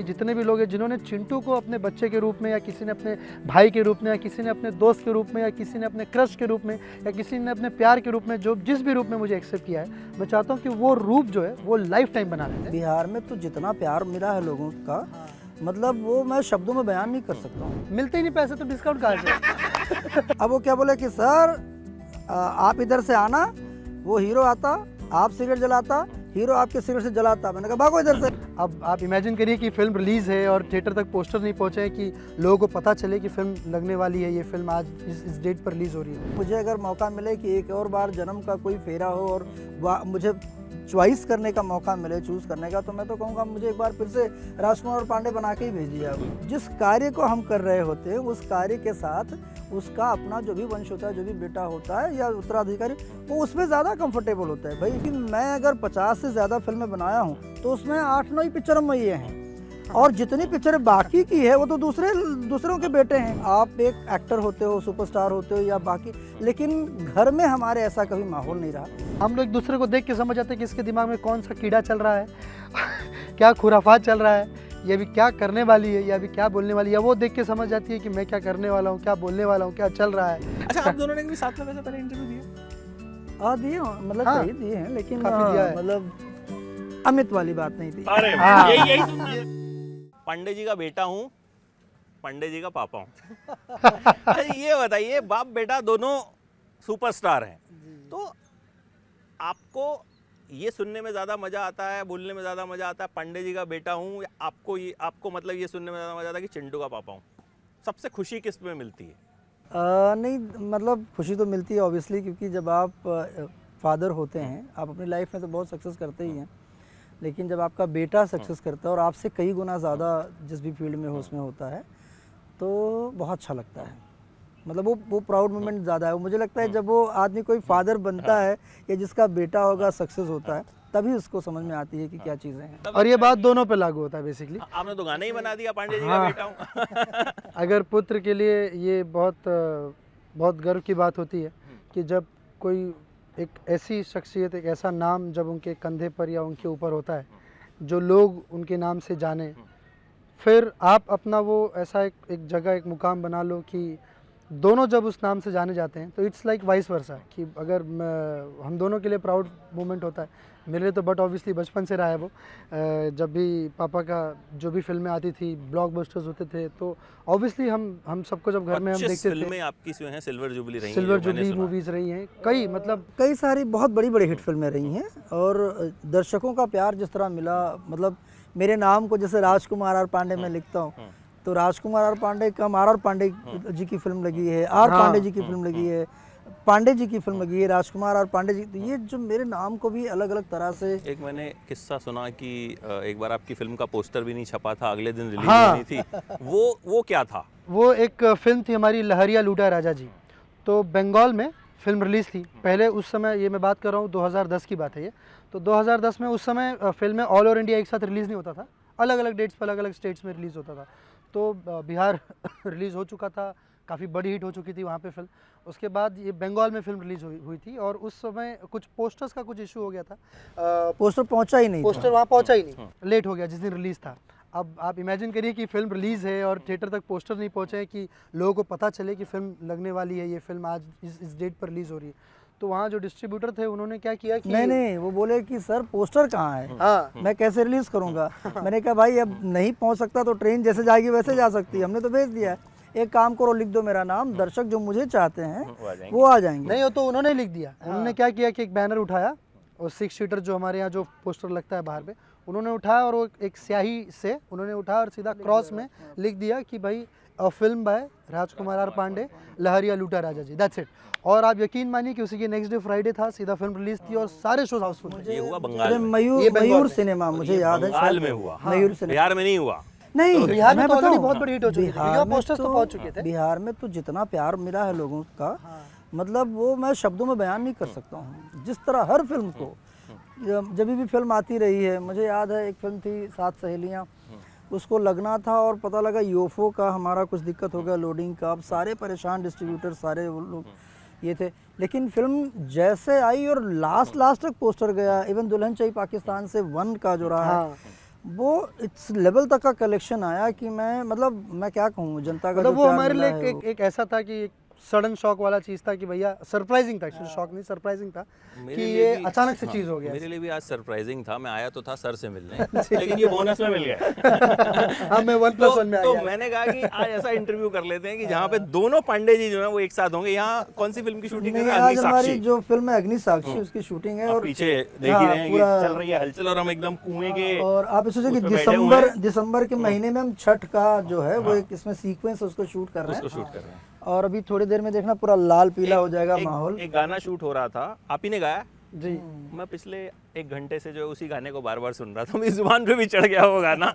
जितने भी लोग हैं जिन्होंने चिंटू को अपने बच्चे के रूप में या किसी ने अपने भाई के रूप में या किसी ने अपने दोस्त के रूप में या किसी ने अपने क्रश के रूप में या किसी ने अपने प्यार के रूप में जो जिस भी रूप में मुझे एक्सेप्ट किया है, मैं चाहता हूँ कि वो रूप जो है वो लाइफ टाइम बना लेते हैं। बिहार में तो जितना प्यार मिला है लोगों का, मतलब वो मैं शब्दों में बयान नहीं कर सकता हूँ। मिलते ही नहीं पैसे तो डिस्काउंट कहाँ से। अब वो क्या बोले कि सर आप इधर से आना, वो हीरो आता, आप सिगरेट जलाता, हीरो आपके सिगरेट से जलाता। मैंने कहा भागो इधर से। अब आप इमेजिन करिए कि फिल्म रिलीज़ है और थिएटर तक पोस्टर नहीं पहुंचे हैं कि लोगों को पता चले कि फिल्म लगने वाली है, ये फिल्म आज इस डेट पर रिलीज़ हो रही है। मुझे अगर मौका मिले कि एक और बार जन्म का कोई फेरा हो और मुझे चॉइस करने का मौका मिले, चूज़ करने का, तो मैं तो कहूँगा मुझे एक बार फिर से राजकुमार पांडे बना के ही भेजिए। आप जिस कार्य को हम कर रहे होते हैं उस कार्य के साथ उसका अपना जो भी वंश होता है, जो भी बेटा होता है या उत्तराधिकारी, वो उसमें ज़्यादा कंफर्टेबल होता है। भाई कि मैं अगर 50 से ज़्यादा फिल्में बनाया हूँ तो उसमें 8-9 पिक्चर वही हैं और जितनी पिक्चरें बाकी की है वो तो दूसरों के बेटे हैं। आप एक एक्टर होते हो, सुपरस्टार होते हो या बाकी, लेकिन घर में हमारे ऐसा कभी माहौल नहीं रहा। हम लोग एक दूसरे को देख के समझ जाते हैं कि इसके दिमाग में कौन सा कीड़ा चल रहा है, क्या खुराफात चल रहा है, ये भी क्या करने वाली है, या भी क्या बोलने वाली है। वो देख के समझ जाती है कि मैं क्या करने वाला हूँ, क्या बोलने वाला हूँ, क्या चल रहा है। अच्छा, आप दोनों ने भी साथ में वैसे पहले इंटरव्यू दिया? हाँ दिए, मतलब सही दिए हैं, लेकिन मतलब अमित वाली बात नहीं थी। अरे पांडे जी का बेटा हूँ, पांडे जी का पापा हूँ। ये बताइए, बाप बेटा दोनों सुपरस्टार हैं, तो आपको ये सुनने में ज़्यादा मज़ा आता है, बोलने में ज़्यादा मज़ा आता है पांडे जी का बेटा हूँ, या आपको मतलब ये सुनने में ज़्यादा मज़ा आता है कि चिंटू का पापा हूँ? सबसे खुशी किस में मिलती है? नहीं मतलब खुशी तो मिलती है ऑब्वियसली, क्योंकि जब आप फादर होते हैं, आप अपनी लाइफ में तो बहुत सक्सेस करते ही हैं, लेकिन जब आपका बेटा सक्सेस करता है और आपसे कई गुना ज़्यादा जिस भी फील्ड में हो उसमें होता है, तो बहुत अच्छा लगता है। मतलब वो प्राउड मोमेंट ज़्यादा है। मुझे लगता है जब वो आदमी कोई फादर बनता है या जिसका बेटा होगा सक्सेस होता है, तभी उसको समझ में आती है कि क्या चीज़ें हैं। और ये बात दोनों पे लागू होता है बेसिकली। आपने तो गाना ही बना दिया पांडे जी का बेटा हूं। अगर पुत्र के लिए ये बहुत बहुत गर्व की बात होती है कि जब कोई एक ऐसी शख्सियत, एक ऐसा नाम जब उनके कंधे पर या उनके ऊपर होता है जो लोग उनके नाम से जाने, फिर आप अपना वो ऐसा एक जगह, एक मुकाम बना लो कि दोनों जब उस नाम से जाने जाते हैं, तो इट्स लाइक वाइस वर्सा कि अगर हम दोनों के लिए प्राउड मोमेंट होता है। मेरे लिए तो बट ऑब्वियसली बचपन से रहा है वो, जब भी पापा का जो भी फिल्में आती थी, ब्लॉकबस्टर्स होते थे, तो ऑब्वियसली हम सबको जब घर में हम देखते थे। फिल्में आपकी जो हैं सिल्वर जुबली मूवीज़ रही हैं, कई मतलब कई सारी बहुत बड़ी बड़ी हिट फिल्में रही हैं। और दर्शकों का प्यार जिस तरह मिला, मतलब मेरे नाम को जैसे राजकुमार आर पांडे में लिखता हूँ, तो राजकुमार आर पांडे कम आर आर पांडे जी की फिल्म लगी है, आर पांडे जी की फिल्म लगी है, पांडे जी की फिल्म लगी है, राजकुमार आर पांडे जी। तो ये जो मेरे नाम को भी अलग अलग तरह से। एक मैंने किस्सा सुना कि एक बार आपकी फिल्म का पोस्टर भी नहीं छपा था, अगले दिन रिलीज होनी थी। वो क्या था? वो एक फिल्म थी हमारी लहरिया लूटा राजा जी, तो बंगाल में फिल्म रिलीज़ थी पहले। उस समय, ये मैं बात कर रहा हूँ 2010 की बात है ये, तो 2010 में उस समय फिल्में ऑल ओवर इंडिया एक साथ रिलीज़ नहीं होता था, अलग अलग डेट्स पर अलग अलग स्टेट्स में रिलीज़ होता था। तो बिहार रिलीज़ हो चुका था, काफ़ी बड़ी हिट हो चुकी थी वहाँ पे फिल्म। उसके बाद ये बंगाल में फिल्म रिलीज़ हुई थी और उस समय कुछ पोस्टर्स का कुछ इशू हो गया था। पोस्टर पहुँचा ही नहीं, पोस्टर वहाँ पहुँचा ही नहीं, लेट हो गया जिस दिन रिलीज़ था। अब आप इमेजिन करिए कि फिल्म रिलीज़ है और थिएटर तक पोस्टर नहीं पहुँचे हैं कि लोगों को पता चले कि फिल्म लगने वाली है, ये फिल्म आज इस डेट पर रिलीज़ हो रही है। तो वहाँ जो डिस्ट्रीब्यूटर थे उन्होंने क्या किया कि नहीं, वो बोले कि सर पोस्टर कहाँ है, मैं कैसे रिलीज करूँगा। मैंने कहा भाई अब नहीं पहुँच सकता तो ट्रेन जैसे जाएगी वैसे जा सकती है, हमने तो भेज दिया है। एक काम करो, लिख दो मेरा नाम, दर्शक जो मुझे चाहते हैं वो आ जाएंगे। नहीं हो तो उन्होंने लिख दिया। उन्होंने क्या किया कि एक बैनर उठाया और 6 सीटर जो हमारे यहाँ जो पोस्टर लगता है बाहर पे, उन्होंने उठाया और वो एक स्याही से उन्होंने उठाया और सीधा क्रॉस में लिख दिया कि भाई film by Rajkumar R Pandey, Lahariya Luta Raja ji, that's it. और आप यकीन मानिए कि उसी के नेक्स्ट डे फ्राइडे था, सीधा फिल्म रिलीज थी और सारे शोज हाउसफुल थे। ये हुआ बंगाल में, मयूर सिनेमा, मुझे याद है बंगाल में हुआ, मयूर सिनेमा बिहार में नहीं हुआ। नहीं, बिहार में तो ऑलरेडी बहुत बड़ी हिट हो चुकी थी, पोस्टर्स तो पहुंच चुके थे। बिहार में तो जितना प्यार मिला है लोगों का, मतलब वो मैं शब्दों में बयान नहीं कर सकता हूँ। जिस तरह हर फिल्म को, जब भी फिल्म आती रही है, मुझे याद है एक फिल्म थी सात सहेलियाँ, उसको लगना था और पता लगा यूएफओ का हमारा कुछ दिक्कत हो गया लोडिंग का। अब सारे परेशान डिस्ट्रीब्यूटर, सारे लोग ये थे, लेकिन फिल्म जैसे आई और लास्ट तक पोस्टर गया। इवन दुल्हन चाहिए पाकिस्तान से 1 का जो रहा है वो इस लेवल तक का कलेक्शन आया कि मैं मतलब मैं क्या कहूँ जनता का मतलब वो हमारे लिए एक ऐसा था कि सडन शॉक वाला चीज़ था कि भैया सरप्राइजिंग था, शॉक नहीं सरप्राइजिंग था कि ये अचानक से चीज़ हो गया। मेरे लिए भी आज सरप्राइजिंग था, मैं आया तो था सर से मिलने लेकिन ये बोनस में मिल गया। अब मैं 1+1 में आ गया। तो मैंने कहा कि आज ऐसा इंटरव्यू कर लेते हैं कि जहाँ पे दोनों पांडे जी जो है वो एक साथ होंगे। यहाँ कौन सी फिल्म की शूटिंग है? आज हमारी जो फिल्म है अग्नि साक्षी उसकी शूटिंग है और पीछे देख ही रहे हैं कि चल रही है हलचल और हम एकदम कुएं के। और आप सोचिए कि दिसंबर के महीने में हम छठ का जो है वो एक इसमें सीक्वेंस उसको शूट कर रहे हैं और अभी थोड़ी देर में देखना पूरा लाल पीला हो जाएगा माहौल। एक गाना शूट हो रहा था, आप ही ने गाया जी। मैं पिछले एक घंटे से जो है उसी गाने को बार बार सुन रहा था, मेरी जुबान पे भी चढ़ गया वो गाना।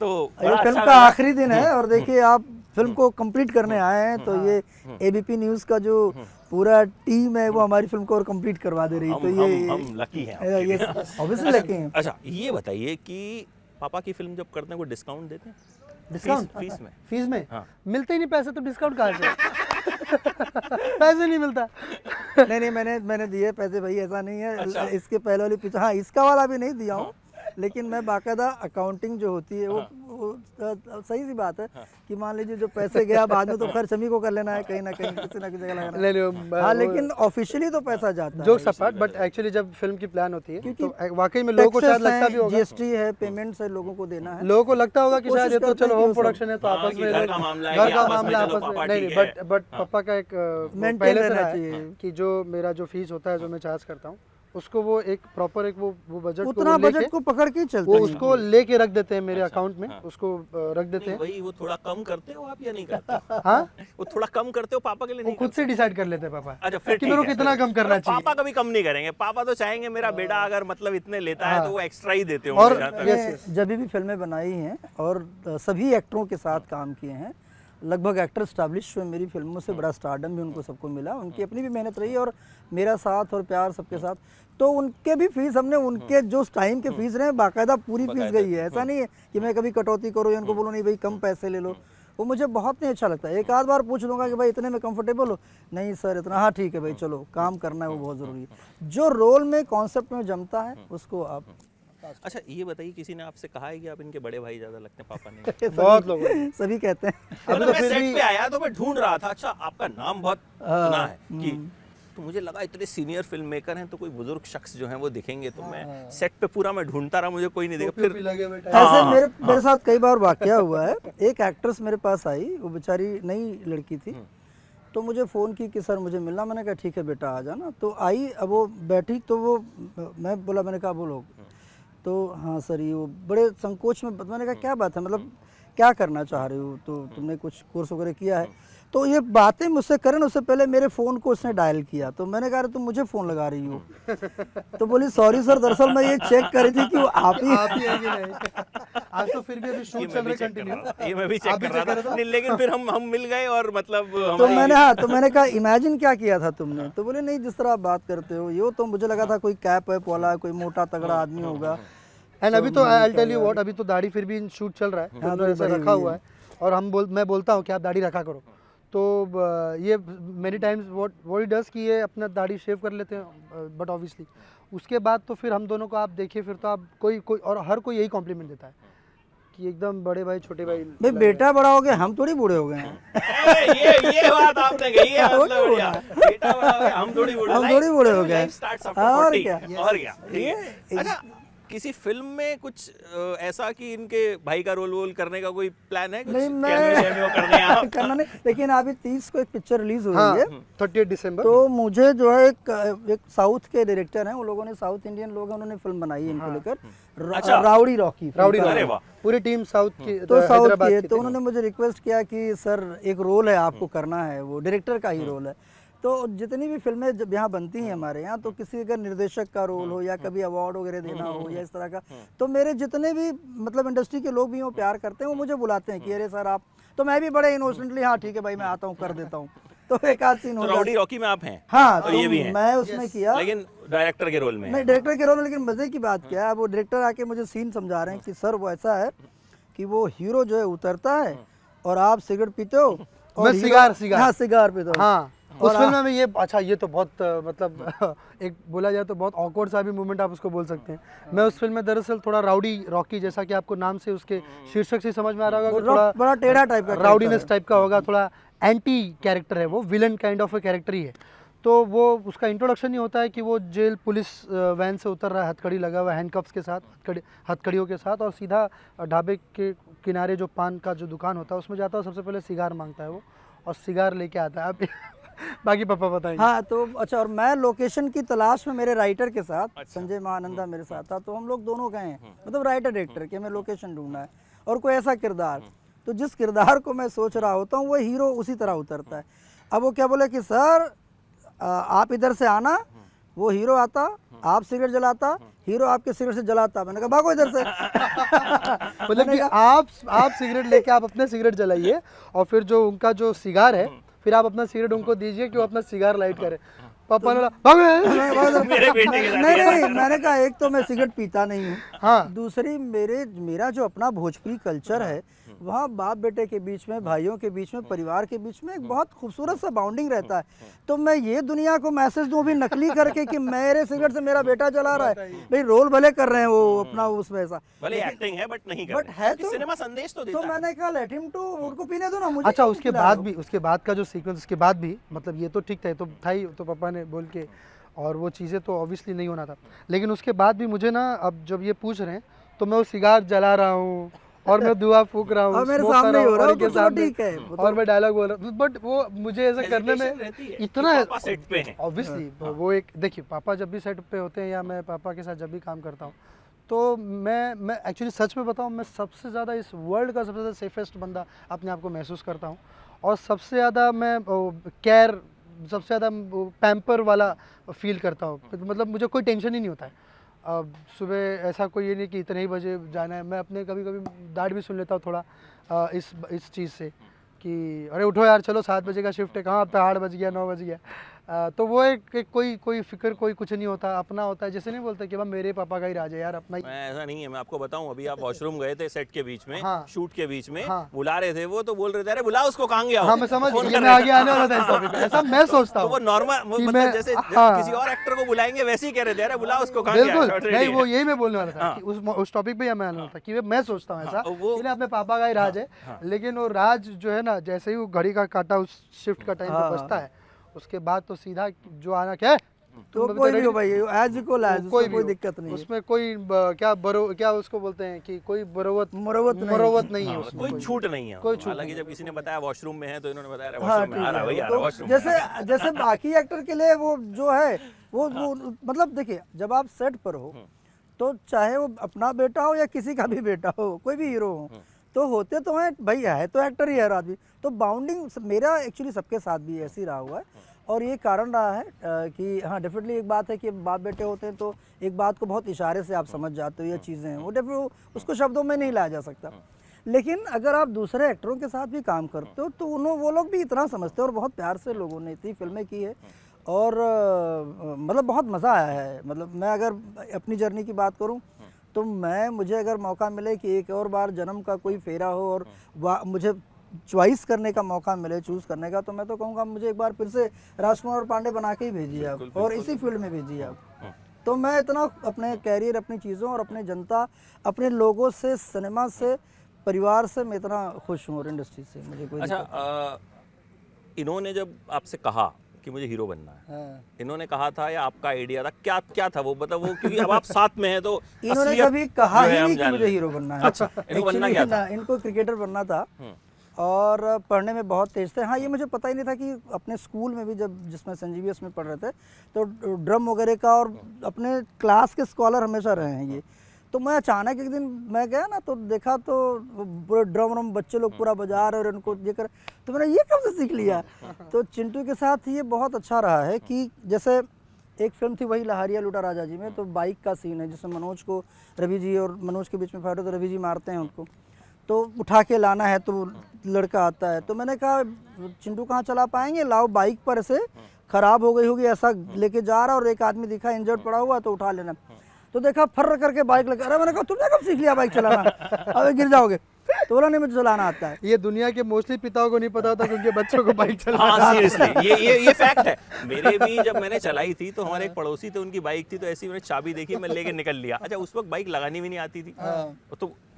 तो ये फिल्म का आखिरी दिन है और देखिए आप फिल्म को कंप्लीट करने आए हैं तो ये एबीपी न्यूज़ का जो पूरा टीम है वो हमारी फिल्म को और कंप्लीट करवा दे रही है। तो ये लकी है, ऑब्वियसली लकी है। अच्छा ये बताइए कि पापा की फिल्म जब करते हैं वो डिस्काउंट देते हैं? डिस्काउंट फीस में हाँ। मिलते ही नहीं पैसे तो डिस्काउंट कहाँ से? पैसे नहीं मिलता। नहीं मैंने दिए पैसे भाई, ऐसा नहीं है। अच्छा। इसके पहले वाली पिक्चर हाँ इसका वाला भी नहीं दिया हूँ लेकिन मैं बाकायदा अकाउंटिंग जो होती है वो सही सी बात है कि मान लीजिए जो पैसे गया बाद में तो खर्च हमी को कर लेना है, कहीं ना कहीं किसी ना किसी जगह लगाना है। हाँ लेकिन ऑफिशियली तो पैसा जाता है, जो सपाट बट एक्चुअली जब फिल्म की प्लान होती है तो वाकई में लोगों को शायद लगता भी होगा जीएसटी है, पेमेंट्स है, लोगों को देना है, लोगों को लगता होगा कि शायद ये तो चलो होम प्रोडक्शन है तो आपस में घर का मामला आपस में नहीं। बट पापा का एक पहले रहना चाहिए कि जो मेरा जो फीस होता है जो मैं चार्ज करता हूँ उसको वो एक प्रॉपर एक वो बजट उतना बजट को पकड़ के चलते वो उसको लेके रख देते हैं मेरे अकाउंट में। हाँ। उसको रख देते हैं। वही वो थोड़ा कम करते हो आप या नहीं करते? हाँ वो थोड़ा कम करते हो पापा के लिए? नहीं खुद से डिसाइड कर लेते हैं पापा। अच्छा फिर कि मेरे को कितना कम करना चाहिए? पापा कभी कम नहीं करेंगे, पापा तो चाहेंगे मेरा बेटा अगर मतलब इतने लेता है तो वो एक्स्ट्रा ही देते हो। और जब भी फिल्में बनाई हैं और सभी एक्टरों के साथ काम किए हैं, लगभग एक्टर स्टैब्लिश हुए, मेरी फिल्मों से बड़ा स्टारडम भी उनको सबको मिला, उनकी अपनी भी मेहनत रही और मेरा साथ और प्यार सबके साथ। तो उनके भी फीस हमने उनके जो टाइम के फीस रहे बाकायदा पूरी फीस गई है। ऐसा नहीं है कि मैं कभी कटौती करूँ या उनको बोलूँ नहीं भाई कम पैसे ले लो, वो मुझे बहुत नहीं अच्छा लगता है। एक आध बार पूछ लूँगा कि भाई इतने में कंफर्टेबल हो? नहीं सर इतना, हाँ ठीक है भाई चलो, काम करना है वो बहुत ज़रूरी है, जो रोल में कॉन्सेप्ट में जमता है उसको आप। अच्छा ये बताइए किसी ने आपसे कहा है कि आप इनके बड़े भाई ज्यादा लगते हैं पापा ने? बहुत लोग सभी कहते हैं। अब तो मैं सेट पे आया तो मैं ढूंढ रहा था, अच्छा आपका नाम बहुत सुना है कि तो मुझे लगा इतने सीनियर फिल्म मेकर हैं तो कोई बुजुर्ग शख्स जो हैं वो दिखेंगे तो मैं सेट पे पूरा मैं ढूंढता रहा, मुझे कोई नहीं दिखा। फिर ऐसे मेरे साथ कई बार वाकया हुआ है। एक एक्ट्रेस मेरे पास आई, वो बेचारी नई लड़की थी, तो मुझे फ़ोन की कि सर मुझे मिलना। मैंने कहा ठीक है बेटा आ जाना। तो आई, अब वो बैठी तो वो मैं बोला, मैंने कहा बोलो, तो हाँ सर ये वो बड़े संकोच में। मैंने कहा क्या बात है, मतलब क्या करना चाह रहे हो, तो तुमने कुछ कोर्स वगैरह किया है? तो ये बातें मुझसे करें उससे पहले मेरे फ़ोन को उसने डायल किया, तो मैंने कहा तुम मुझे फ़ोन लगा रही हो? तो बोली सॉरी सर दरअसल मैं ये चेक कर रही थी कि वो आप ही है कि नहीं। आज तो फिर भी अभी शूट चल रहा कंटिन्यू, ये मैं भी चेक कर रहा था नहीं, लेकिन फिर हम मिल गए और मतलब तो मैंने कहा इमेजिन क्या किया था तुमने? तो बोले नहीं जिस तरह आप बात करते हो ये, तो मुझे लगा था कोई कैप वैप वाला कोई मोटा तगड़ा आदमी होगा। एंड अभी तो आई टेल यू व्हाट, अभी तो दाढ़ी फिर भी शूट चल रहा है, रखा हुआ है और मैं बोलता हूँ कि आप दाढ़ी रखा करो, तो ये many times what he does कि ये अपना दाढ़ी शेव कर लेते हैं। बट ऑब्वियसली उसके बाद तो फिर हम दोनों को आप देखिए फिर तो आप कोई और हर कोई यही कॉम्प्लीमेंट देता है कि एकदम बड़े भाई छोटे भाई। भाई बेटा बड़ा हो गया, हम थोड़ी बूढ़े हो गए हैं। ये बात आपने कही है, मतलब बेटा बड़ा हो गया, हम थोड़ी बूढ़े हो गए और क्या। अच्छा किसी फिल्म में कुछ ऐसा कि इनके भाई का रोल करने का कोई प्लान है? कुछ नहीं करने आप? करना नहीं, लेकिन अभी 30 को एक पिक्चर रिलीज हो रही है 30 दिसंबर। तो मुझे जो है एक साउथ के डायरेक्टर हैं, उन लोगों ने, साउथ इंडियन लोग हैं, उन्होंने फिल्म बनाई है इनको लेकर। अच्छा। राउडी रॉकी पूरी टीम साउथ की, तो साउथ की है, तो उन्होंने मुझे रिक्वेस्ट किया कि सर एक रोल है आपको करना है, वो डायरेक्टर का ही रोल है। तो जितनी भी फिल्में जब यहाँ बनती हैं हमारे यहाँ, तो किसी अगर निर्देशक का रोल हो या कभी अवार्ड वगैरह देना हो या इस तरह का, तो मेरे जितने भी मतलब इंडस्ट्री के लोग भी वो प्यार करते हैं, वो मुझे बुलाते हैं कि अरे सर आप, तो मैं भी बड़े इनोसेंटली हाँ ठीक है भाई मैं आता हूँ कर देता हूँ। तो एक आध सीन हो, राउडी रॉकी में आप हैं? हाँ तो ये भी है। मैं उसमें किया लेकिन डायरेक्टर के रोल में, मैं डायरेक्टर के रोल में। लेकिन मजे की बात क्या है, वो डायरेक्टर आके मुझे सीन समझा रहे हैं कि सर वो ऐसा है कि वो हीरो जो है उतरता है और आप सिगरेट पीते हो, सिगार पीते हो, उस फिल्म में ये अच्छा ये तो बहुत मतलब एक बोला जाए तो बहुत ऑकवर्ड सा भी मूवमेंट आप उसको बोल सकते हैं। मैं उस फिल्म में दरअसल थोड़ा राउडी रॉकी जैसा कि आपको नाम से उसके शीर्षक से समझ में आ रहा होगा कि थोड़ा बड़ा टेढ़ा टाइप का राउडीनेस टाइप का होगा, थोड़ा एंटी कैरेक्टर है वो, villain kind of a character ही है। तो वो उसका इंट्रोडक्शन ही होता है कि वो जेल पुलिस वैन से उतर रहा है, हथकड़ी लगा हुआ है, हैंडकप्स के साथ, हथकड़ियों के साथ, और सीधा ढाबे के किनारे जो पान का जो दुकान होता है उसमें जाता है, सबसे पहले सिगार मांगता है वो और सिगार लेके आता है। आप बाकी पापा बताएंगे। हाँ तो अच्छा, और मैं लोकेशन की तलाश में मेरे राइटर के साथ संजय मानंदा मेरे साथ था, तो हम लोग दोनों गए हैं, मतलब राइटर डायरेक्टर के हमें लोकेशन ढूंढना है और कोई ऐसा किरदार, तो जिस किरदार को मैं सोच रहा होता हूँ वो हीरो उसी तरह उतरता है। अब वो क्या बोले कि सर आप इधर से आना, वो हीरो आता, आप सिगरेट जलाता, हीरो आपके सिगरेट से जलाता, मैंने कहा भागो इधर से। मतलब कि आप सिगरेट लेके आप अपने सिगरेट जलाइए और फिर जो उनका जो सिगार है फिर आप अपना सिगरेट उनको दीजिए कि वो अपना सिगार लाइट करे। पापा ने नहीं, मैंने कहा एक तो मैं सिगरेट पीता नहीं हूँ, हाँ, दूसरी मेरा जो अपना भोजपुरी कल्चर है वहाँ बाप बेटे के बीच में, भाइयों के बीच में, परिवार के बीच में एक बहुत खूबसूरत सा बाउंडिंग रहता है। तो मैं ये दुनिया को मैसेज दूँ भी नकली करके कि मेरे सिगरेट से मेरा बेटा जला रहा है, भाई रोल भले कर रहे हैं वो अपना उसमें ऐसा भले एक्टिंग है बट नहीं, बट है तो सिनेमा संदेश तो देता है। तो मैंने कहा लेट हिम टू, उनको पीने दो ना मुझे। अच्छा उसके बाद का जो सीक्वेंस उसके बाद भी मतलब ये तो ठीक था, तो था ही, तो पापा ने बोल के, और वो चीज़ें तो ऑब्वियसली नहीं होना था। लेकिन उसके बाद भी मुझे ना अब जब ये पूछ रहे हैं तो मैं वो सिगार जला रहा हूँ और मैं धुआं फूक रहा हूँ और मैं डायलॉग बोल रहा हूँ, बट वो मुझे ऐसा करने में इतना ऑब्वियसली वो एक देखिए पापा जब भी सेट पे होते हैं या मैं पापा के साथ जब भी काम करता हूँ तो मैं एक्चुअली सच में बताऊँ मैं सबसे ज़्यादा इस वर्ल्ड का सबसे ज़्यादा सेफेस्ट बंदा अपने आप को महसूस करता हूँ और सबसे ज़्यादा मैं केयर सबसे ज़्यादा पैम्पर वाला फील करता हूँ। मतलब मुझे कोई टेंशन ही नहीं होता है। अब सुबह ऐसा कोई ये नहीं कि इतने ही बजे जाना है, मैं अपने कभी कभी डांट भी सुन लेता हूँ थोड़ा इस चीज़ से कि अरे उठो यार चलो 7 बजे का शिफ्ट है, कहाँ अब तो 8 बज गया 9 बज गया। तो वो एक कोई फिक्र कोई कुछ नहीं होता, अपना होता है, जैसे नहीं बोलते कि भाई मेरे पापा का ही राज है यार अपना ही। ऐसा नहीं है, मैं आपको बताऊं अभी आप वॉशरूम गए थे सेट के बीच में, हाँ, शूट के बीच में, हाँ, बुला रहे थे वो तो बोल रहे थे अरे बुला उसको कहाँ गया, हाँ, मैं समझ गया, मैं आगे आने वाला था, ऐसा मैं सोचता हूं। वो नॉर्मल जैसे किसी और एक्टर को बुलाएंगे वैसे ही कह रहे थे अरे बुला उसको कहाँ गया, नहीं वो यही मैं बोलने वाला था, उस टॉपिक पे मैं आने वाला था कि मैं सोचता हूँ ऐसा कि अपने पापा का ही राज है, लेकिन वो राज जो है ना जैसे ही वो घड़ी का काटा उस शिफ्ट का टाइम बचता है उसके बाद तो सीधा जो आना क्या है तो कोई भी हो भाई आज को लाज कोई दिक्कत नहीं, उसमें कोई क्या उसको बोलते हैं कि कोई मरोवत नहीं है, कोई छूट नहीं है। हालांकि जब किसी ने बताया वॉशरूम में है तो इन्होंने बताया वॉशरूम में आ रहा है, वही वॉशरूम जैसे जैसे बाकी एक्टर के लिए वो जो है वो मतलब देखिए जब आप सेट पर हो तो चाहे वो अपना बेटा हो या किसी का भी बेटा हो, कोई भी हीरो हो तो होते तो हैं भाई, है तो एक्टर ही है आदमी, तो बाउंडिंग मेरा एक्चुअली सबके साथ भी ऐसी रहा हुआ है और ये कारण रहा है कि हाँ डेफिनेटली एक बात है कि बाप बेटे होते हैं तो एक बात को बहुत इशारे से आप समझ जाते हो, ये चीज़ें हैं वो डेफिनेटली उसको शब्दों में नहीं लाया जा सकता। लेकिन अगर आप दूसरे एक्टरों के साथ भी काम करते हो तो वो लोग भी इतना समझते हो और बहुत प्यार से लोगों ने इतनी फिल्में की है और मतलब बहुत मज़ा आया है। मतलब मैं अगर अपनी जर्नी की बात करूँ तो मुझे अगर मौका मिले कि एक और बार जन्म का कोई फेरा हो और मुझे चॉइस करने का मौका मिले, चूज़ करने का, तो मैं तो कहूँगा मुझे एक बार फिर से राजकुमार पांडे बना के ही भेजिए आप और इसी फील्ड में भेजिए आप। तो मैं इतना अपने कैरियर, अपनी चीज़ों और अपने जनता, अपने लोगों से, सिनेमा से, परिवार से मैं इतना खुश हूँ और इंडस्ट्री से मुझे कोई। अच्छा इन्होंने जब आपसे कहा कि मुझे हीरो बनना है, हाँ, इन्होंने कहा था या आपका आइडिया था, क्या क्या था वो मतलब वो, क्योंकि अब आप साथ में हैं तो इन्होंने कभी कहा ही नहीं कि मुझे हीरो बनना है। अच्छा इनको बनना क्या था? इनको क्रिकेटर बनना था और पढ़ने में बहुत तेज थे। हाँ ये मुझे पता ही नहीं था कि अपने स्कूल में भी जब जिसमें संजीवियस में पढ़ रहे थे तो ड्रम वगैरह का और अपने क्लास के स्कॉलर हमेशा रहे हैं ये। तो मैं अचानक एक दिन मैं गया ना तो देखा तो पूरे ड्रम बच्चे लोग पूरा बजा रहे और इनको देकर तो मैंने ये कब से सीख लिया। तो चिंटू के साथ ये बहुत अच्छा रहा है कि जैसे एक फिल्म थी वही लहरिया लूटा राजा जी में, तो बाइक का सीन है जिसमें मनोज को रवि जी और मनोज के बीच में फाइट हो तो रवि जी मारते हैं उनको, तो उठा के लाना है तो लड़का आता है तो मैंने कहा चिंटू कहाँ चला पाएंगे, लाओ बाइक पर से ख़राब हो गई होगी ऐसा लेके जा रहा और एक आदमी दिखा इंजर्ड पड़ा हुआ तो उठा लेना। तो देखा फर्र करके बाइक लगा, अरे मैंने कहा तुमने कब सीख लिया बाइक चलाना, अब गिर जाओगे। तोलाने में चलाना आता है। ये दुनिया के मोस्टली पिताओं को नहीं पता होता क्योंकि बच्चों को बाइक चलाना सीरियसली ये फैक्ट है। मेरे भी जब मैंने चलाई थी तो हमारे एक पड़ोसी थे, उनकी बाइक थी, तो ऐसी मैंने चाबी देखी, मैं लेके निकल लिया। अच्छा उस वक्त बाइक लगानी भी नहीं आती थी,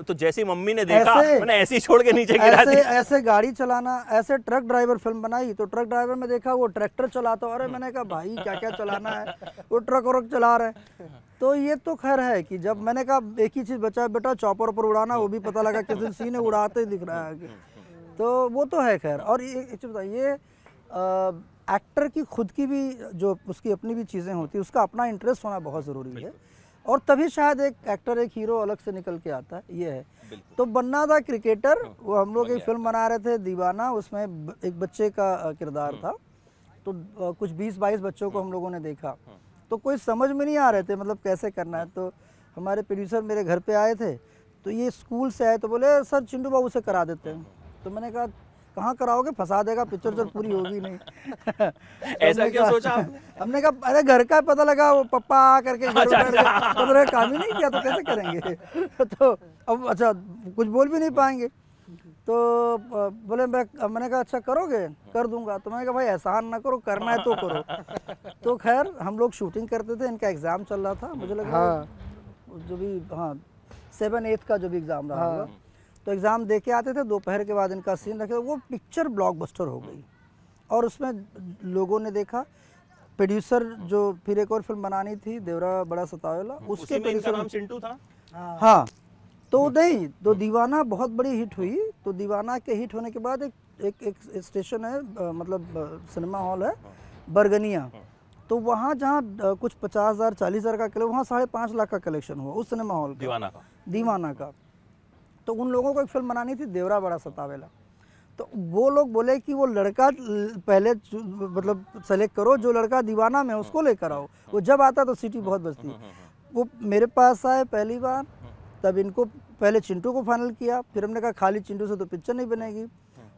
तो जैसे मम्मी ने देखा मैंने ऐसे ही छोड़ के नीचे गिरा दी। ऐसे गाड़ी चलाना, ऐसे ट्रक ड्राइवर फिल्म बनाई तो ट्रक ड्राइवर में देखा वो ट्रैक्टर चलाता, अरे मैंने कहा भाई क्या क्या चलाना है, वो ट्रक वर्क चला रहे। तो ये तो खैर है कि जब मैंने कहा एक ही चीज़ बचा है बेटा, चॉपर पर उड़ाना, वो भी पता लगा किसी सीन में उड़ाते ही दिख रहा है, तो वो तो है खैर। और ये एक्टर की खुद की भी जो उसकी अपनी भी चीज़ें होती है, उसका अपना इंटरेस्ट होना बहुत ज़रूरी है, और तभी शायद एक एक्टर एक हीरो अलग से निकल के आता है, ये है। तो बनना था क्रिकेटर, वो हम लोग एक फिल्म बना रहे थे दीवाना, उसमें एक बच्चे का किरदार था, तो कुछ 20-22 बच्चों को हम लोगों ने देखा, तो कोई समझ में नहीं आ रहे थे मतलब कैसे करना है। तो हमारे प्रोड्यूसर मेरे घर पे आए थे, तो ये स्कूल से आए, तो बोले सर चिंटू बाबू से करा देते हैं। तो मैंने कहा कहाँ कराओगे, फंसा देगा पिक्चर तो पूरी होगी नहीं। ऐसा क्यों सोचा? हमने कहा अरे घर का पता लगा वो पप्पा आ करके घर काम ही नहीं किया तो कैसे करेंगे। तो अब अच्छा कुछ बोल भी नहीं पाएंगे, तो बोले मैंने कहा अच्छा करोगे, कर दूंगा। तो मैंने कहा भाई एहसान ना करो, करना है तो करो। तो खैर हम लोग शूटिंग करते थे, इनका एग्ज़ाम चल रहा था, मुझे लगा जो भी 7-8 का जो भी एग्ज़ाम रहा होगा, तो एग्ज़ाम दे के आते थे, दोपहर के बाद इनका सीन रखे, वो पिक्चर ब्लॉकबस्टर हो गई। और उसमें लोगों ने देखा, प्रोड्यूसर जो फिर एक और फिल्म बनानी थी देवरा बड़ा सतावेला, उसके प्रोड्यूसर चिंटू था हाँ। तो नहीं तो दीवाना बहुत बड़ी हिट हुई, तो दीवाना के हिट होने के बाद एक स्टेशन है मतलब सिनेमा हॉल है बरगनिया, तो वहाँ जहाँ कुछ 50,000 40,000 का कलेक्शन, वहाँ 5.5 लाख का कलेक्शन हुआ उस सिनेमा हॉल दीवाना का तो उन लोगों को एक फिल्म बनानी थी देवरा बड़ा सतावेला, तो वो लोग बोले कि वो लड़का पहले मतलब सेलेक्ट करो, जो लड़का दीवाना में उसको लेकर आओ, वो जब आता तो सीटी बहुत बचती। वो मेरे पास आए पहली बार, तब इनको पहले चिंटू को फाइनल किया, फिर हमने कहा खाली चिंटू से तो पिक्चर नहीं बनेगी,